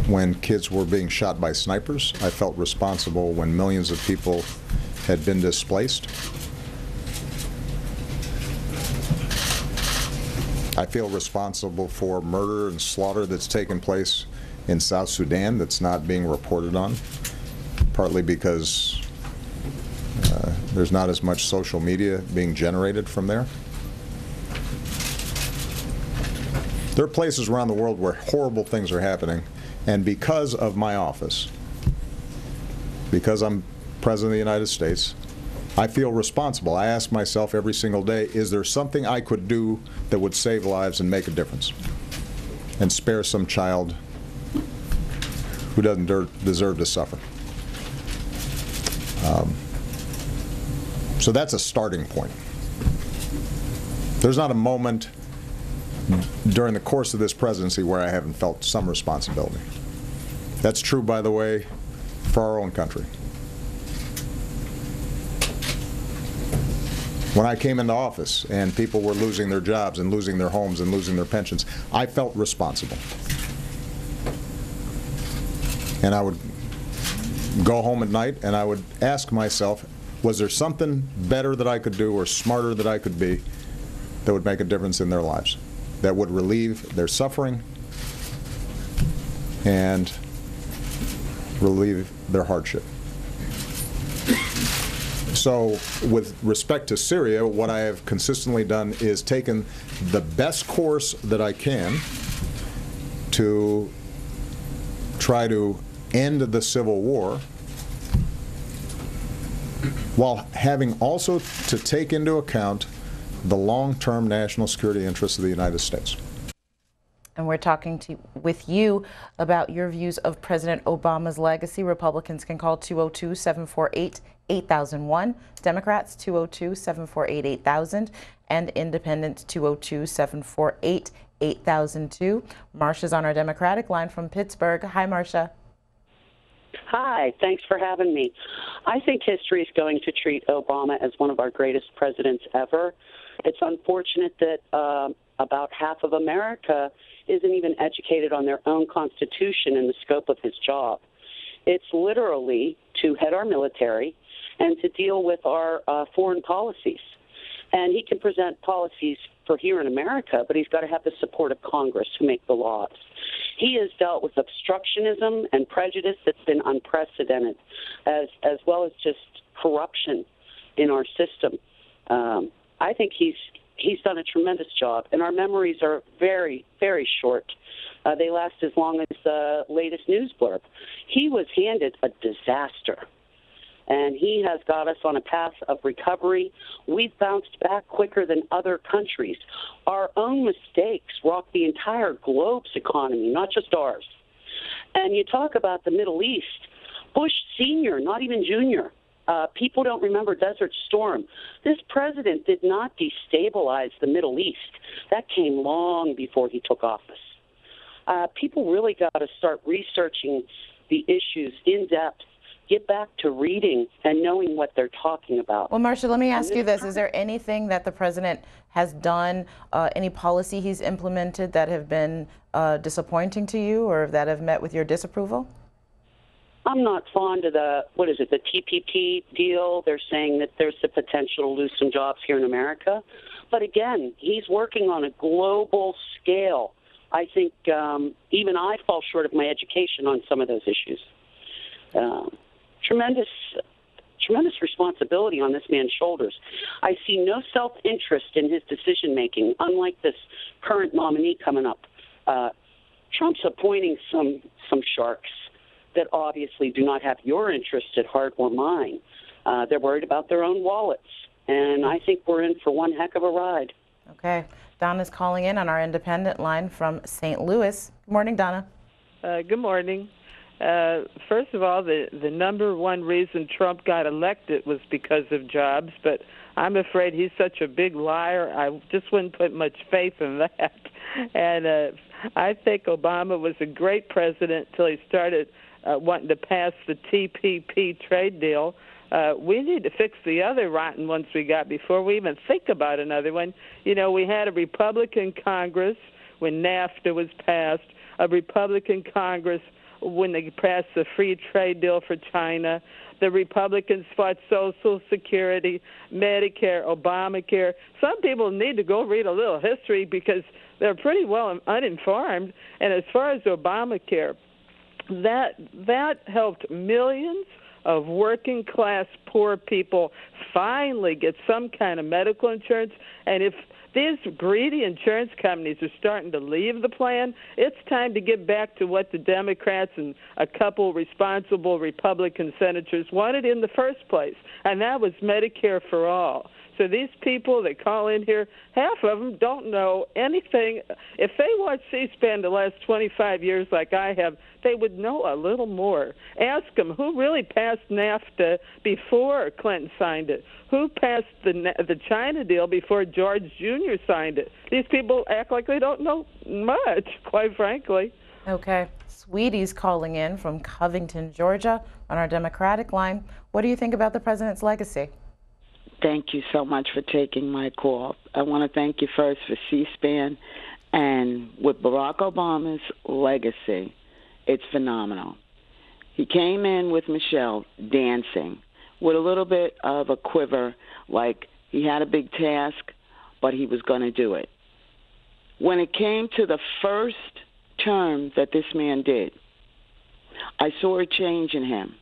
when kids were being shot by snipers. I felt responsible when millions of people had been displaced. I feel responsible for murder and slaughter that's taken place in South Sudan that's not being reported on, partly because uh, there's not as much social media being generated from there. There are places around the world where horrible things are happening, and because of my office, because I'm President of the United States, I feel responsible. I ask myself every single day, is there something I could do that would save lives and make a difference and spare some child who doesn't der- deserve to suffer? Um, so that's a starting point. There's not a moment during the course of this presidency where I haven't felt some responsibility. That's true, by the way, for our own country. When I came into office and people were losing their jobs and losing their homes and losing their pensions, I felt responsible. And I would go home at night and I would ask myself, was there something better that I could do or smarter that I could be that would make a difference in their lives, that would relieve their suffering and relieve their hardship? So with respect to Syria, what I have consistently done is taken the best course that I can to try to end the civil war, while having also to take into account the long-term national security interests of the United States. And we're talking to, with you about your views of President Obama's legacy. Republicans can call two oh two, seven four eight, eight thousand one, Democrats two oh two, seven four eight, eight thousand, and Independents two oh two, seven four eight, eight thousand two. Marsha's on our Democratic line from Pittsburgh. Hi, Marsha. Hi, thanks for having me. I think history is going to treat Obama as one of our greatest presidents ever. It's unfortunate that um, about half of America isn't even educated on their own Constitution and the scope of his job. It's literally to head our military and to deal with our uh, foreign policies. And he can present policies for here in America, but he's got to have the support of Congress to make the laws. He has dealt with obstructionism and prejudice that's been unprecedented, as as well as just corruption in our system. Um, I think he's he's done a tremendous job, and our memories are very, very short. Uh, they last as long as the latest news blurb. He was handed a disaster, and he has got us on a path of recovery. We've bounced back quicker than other countries. Our own mistakes rock the entire globe's economy, not just ours. And you talk about the Middle East. Bush Senior, not even Junior. Uh, people don't remember Desert Storm. This president did not destabilize the Middle East. That came long before he took office. Uh, people really got to start researching the issues in depth. Get back to reading and knowing what they're talking about. Well, Marcia, let me ask you this. Is there anything that the president has done, uh, any policy he's implemented that have been uh, disappointing to you or that have met with your disapproval? I'm not fond of the, what is it, the T P P deal. They're saying that there's the potential to lose some jobs here in America. But again, he's working on a global scale. I think um, even I fall short of my education on some of those issues. Um, Tremendous, tremendous responsibility on this man's shoulders. I see no self-interest in his decision-making, unlike this current nominee coming up. Uh, Trump's appointing some, some sharks that obviously do not have your interest at heart or mine. Uh, they're worried about their own wallets, and I think we're in for one heck of a ride. Okay. Donna's calling in on our independent line from Saint Louis. Good morning, Donna. Uh, good morning. Uh, first of all, the, the number one reason Trump got elected was because of jobs, but I'm afraid he's such a big liar, I just wouldn't put much faith in that. And uh, I think Obama was a great president until he started uh, wanting to pass the T P P trade deal. Uh, we need to fix the other rotten ones we got before we even think about another one. You know, we had a Republican Congress when NAFTA was passed, a Republican Congress when they passed the free trade deal for China. The Republicans fought Social Security, Medicare, Obamacare. Some people need to go read a little history because they're pretty well uninformed. And as far as Obamacare, that that helped millions of working-class poor people finally get some kind of medical insurance. And if these greedy insurance companies are starting to leave the plan, it's time to get back to what the Democrats and a couple responsible Republican senators wanted in the first place, and that was Medicare for all. So these people that call in here, half of them don't know anything. If they watch C-SPAN the last twenty-five years like I have, they would know a little more. Ask them who really passed NAFTA before Clinton signed it. Who passed the the China deal before George Junior signed it? These people act like they don't know much, quite frankly. Okay. Sweetie's calling in from Covington, Georgia, on our Democratic line. What do you think about the president's legacy? Thank you so much for taking my call. I want to thank you first for C-SPAN. And with Barack Obama's legacy, it's phenomenal. He came in with Michelle dancing with a little bit of a quiver, like he had a big task, but he was going to do it. When it came to the first term that this man did, I saw a change in him.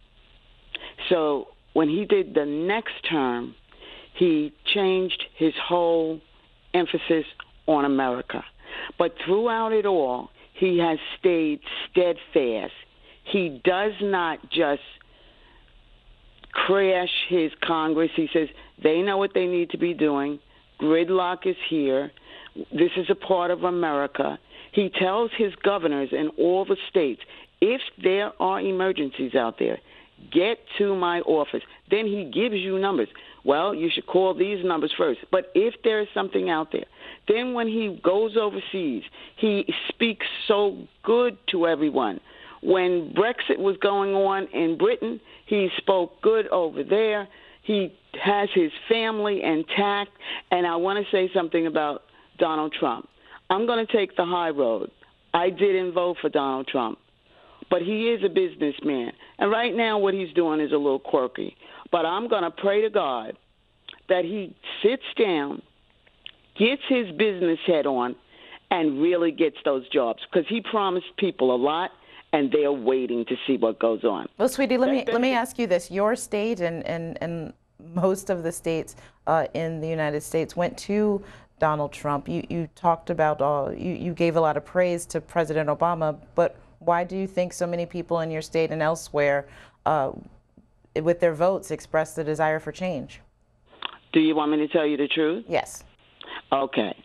So when he did the next term, he changed his whole emphasis on America. But throughout it all, he has stayed steadfast. He does not just crash his Congress. He says they know what they need to be doing. Gridlock is here. This is a part of America. He tells his governors in all the states, if there are emergencies out there, get to my office. Then he gives you numbers. Well, you should call these numbers first. But if there is something out there, then when he goes overseas, he speaks so good to everyone. When Brexit was going on in Britain, he spoke good over there. He has his family intact. And I want to say something about Donald Trump. I'm going to take the high road. I didn't vote for Donald Trump, but he is a businessman. And right now what he's doing is a little quirky. But I'm going to pray to God that he sits down, gets his business head on, and really gets those jobs, because he promised people a lot, and they are waiting to see what goes on. Well, sweetie, let me let me ask you this. Your state and, and, and most of the states uh, in the United States went to Donald Trump. You, you talked about, uh, you, you gave a lot of praise to President Obama, but why do you think so many people in your state and elsewhere uh, with their votes express the desire for change? Do you want me to tell you the truth? Yes. Okay.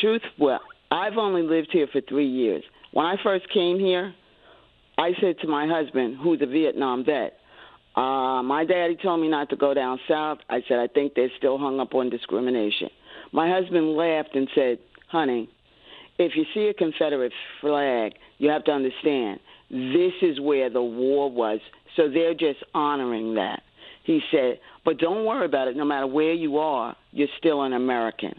Truth, well, I've only lived here for three years. When I first came here, I said to my husband, who's a Vietnam vet, uh, my daddy told me not to go down south. I said, I think they're still hung up on discrimination. My husband laughed and said, honey, if you see a Confederate flag, you have to understand, this is where the war was, so they're just honoring that. He said, but don't worry about it. No matter where you are, you're still an American.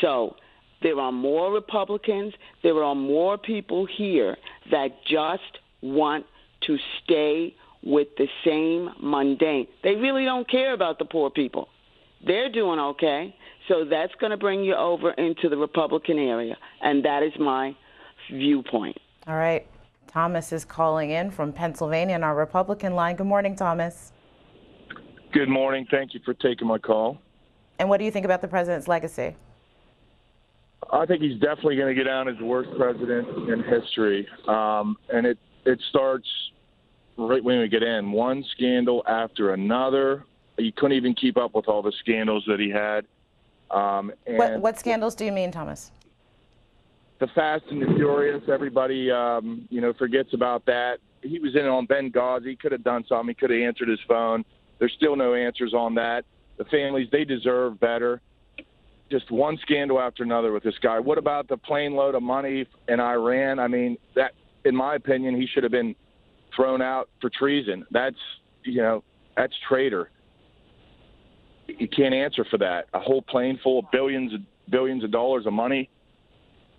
So there are more Republicans. There are more people here that just want to stay with the same mundane. They really don't care about the poor people. They're doing okay. So that's going to bring you over into the Republican area, and that is my viewpoint. All right. Thomas is calling in from Pennsylvania on our Republican line. Good morning, Thomas. Good morning. Thank you for taking my call. And what do you think about the president's legacy? I think he's definitely going to get down as the worst president in history. Um, and it, it starts right when we get in. One scandal after another. You couldn't even keep up with all the scandals that he had. Um, and what, what scandals do you mean, Thomas? The Fast and the Furious. Everybody, um, you know, forgets about that. He was in on Benghazi. He could have done something. He could have answered his phone. There's still no answers on that. The families, they deserve better. Just one scandal after another with this guy. What about the plane load of money in Iran? I mean, that, in my opinion, he should have been thrown out for treason. That's, you know, that's traitor. You can't answer for that. A whole plane full of billions, billions of dollars of money.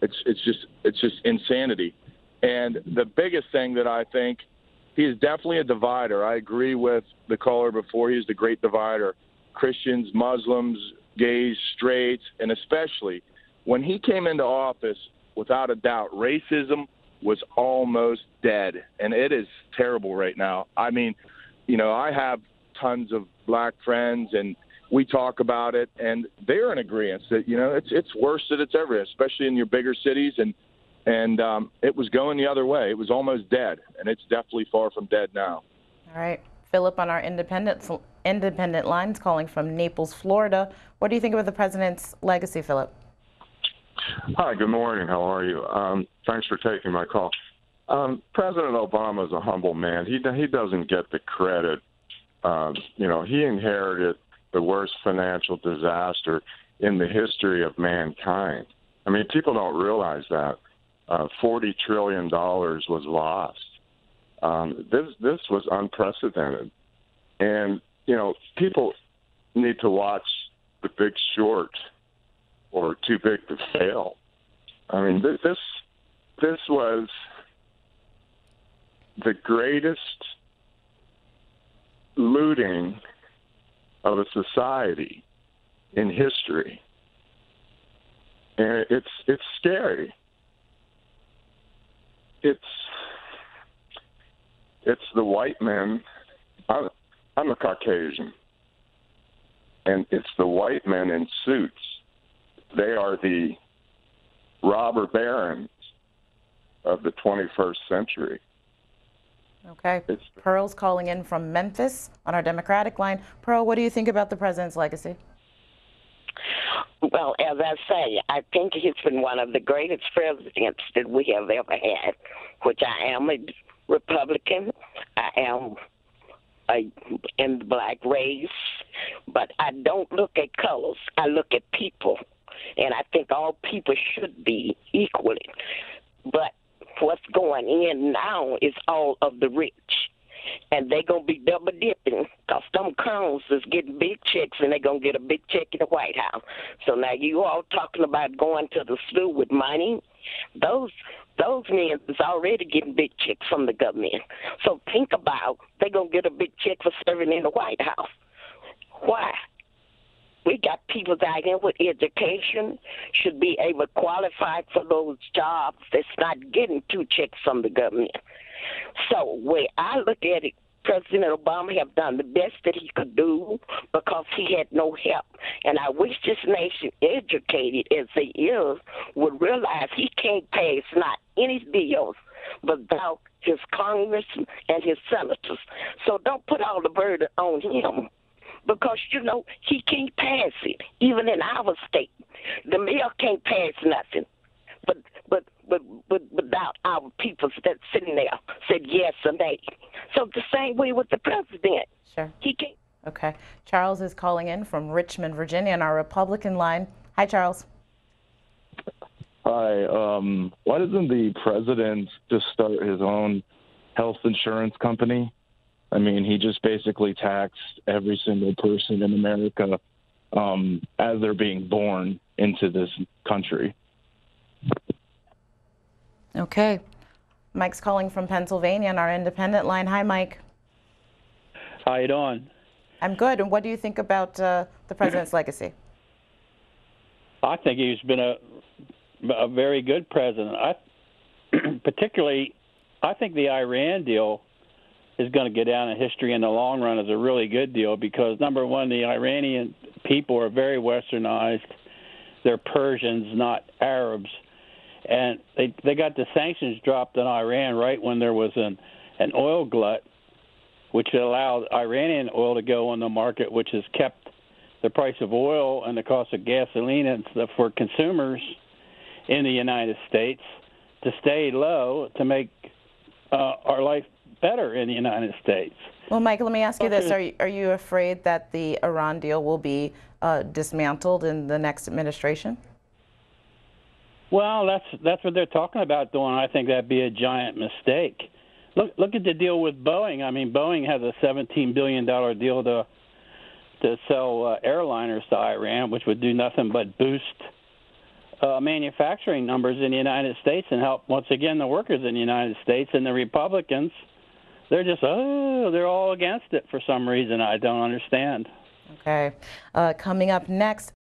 It's, it's just, it's just insanity. And the biggest thing that I think, he is definitely a divider. I agree with the caller before. He's the great divider. Christians, Muslims, gays, straights, and especially when he came into office, without a doubt, racism was almost dead. And it is terrible right now. I mean, you know, I have tons of black friends, and we talk about it, and they're in agreement that, you know, it's it's worse than it's ever, especially in your bigger cities. And And um, it was going the other way. It was almost dead, and it's definitely far from dead now. All right. Philip on our independent, independent lines calling from Naples, Florida. What do you think about the president's legacy, Philip? Hi, good morning. How are you? Um, thanks for taking my call. Um, President Obama is a humble man. He, he doesn't get the credit. Um, you know, he inherited the worst financial disaster in the history of mankind. I mean, people don't realize that. Uh, forty trillion dollars was lost. Um, this this was unprecedented. And, you know, people need to watch The Big Short or Too Big to Fail. I mean, th this this was the greatest looting of a society in history. And it's it's scary. It's it's the white men. I'm, I'm a Caucasian, and it's the white men in suits. They are the robber barons of the twenty-first century. Okay. It's, Pearl's calling in from Memphis on our Democratic line. Pearl, what do you think about the president's legacy? Well, as I say, I think he's been one of the greatest presidents that we have ever had, which I am a Republican. I am a, in the black race, but I don't look at colors. I look at people, and I think all people should be equally. But what's going in now is all of the rich. And they're going to be double dipping because them colonels is getting big checks and they're going to get a big check in the White House. So now you all talking about going to the stew with money. Those those men is already getting big checks from the government. So think about they're going to get a big check for serving in the White House. Why? We got people out here with education, should be able to qualify for those jobs that's not getting two checks from the government. So the way I look at it, President Obama have done the best that he could do because he had no help. And I wish this nation, educated as they is, would realize he can't pass not any bills without his Congress and his senators. So don't put all the burden on him because, you know, he can't pass it, even in our state. The mayor can't pass nothing. But but but but without our people that sitting there said yes and nay. So the same way with the president. Sure. He can't. Okay. Charles is calling in from Richmond, Virginia, on our Republican line. Hi, Charles. Hi. Um, why doesn't the president just start his own health insurance company? I mean, he just basically taxed every single person in America um, as they're being born into this country. Okay. Mike's calling from Pennsylvania on our independent line. Hi, Mike. How you doing? I'm good. And what do you think about uh, the president's legacy? I think he's been a, a very good president. I, particularly, I think the Iran deal is going to go down in history in the long run as a really good deal because, number one, the Iranian people are very westernized. They're Persians, not Arabs. And they they got the sanctions dropped on Iran right when there was an, an oil glut, which allowed Iranian oil to go on the market, which has kept the price of oil and the cost of gasoline and stuff for consumers in the United States to stay low to make uh, our life better in the United States. Well, Mike, let me ask you this. Are you, are you afraid that the Iran deal will be uh, dismantled in the next administration? Well, that's that's what they're talking about doing. I think that'd be a giant mistake. Look look at the deal with Boeing. I mean, Boeing has a seventeen billion dollars deal to to sell uh, airliners to Iran, which would do nothing but boost uh, manufacturing numbers in the United States and help once again the workers in the United States. And the Republicans, they're just oh, they're all against it for some reason. I don't understand. Okay. Uh, coming up next,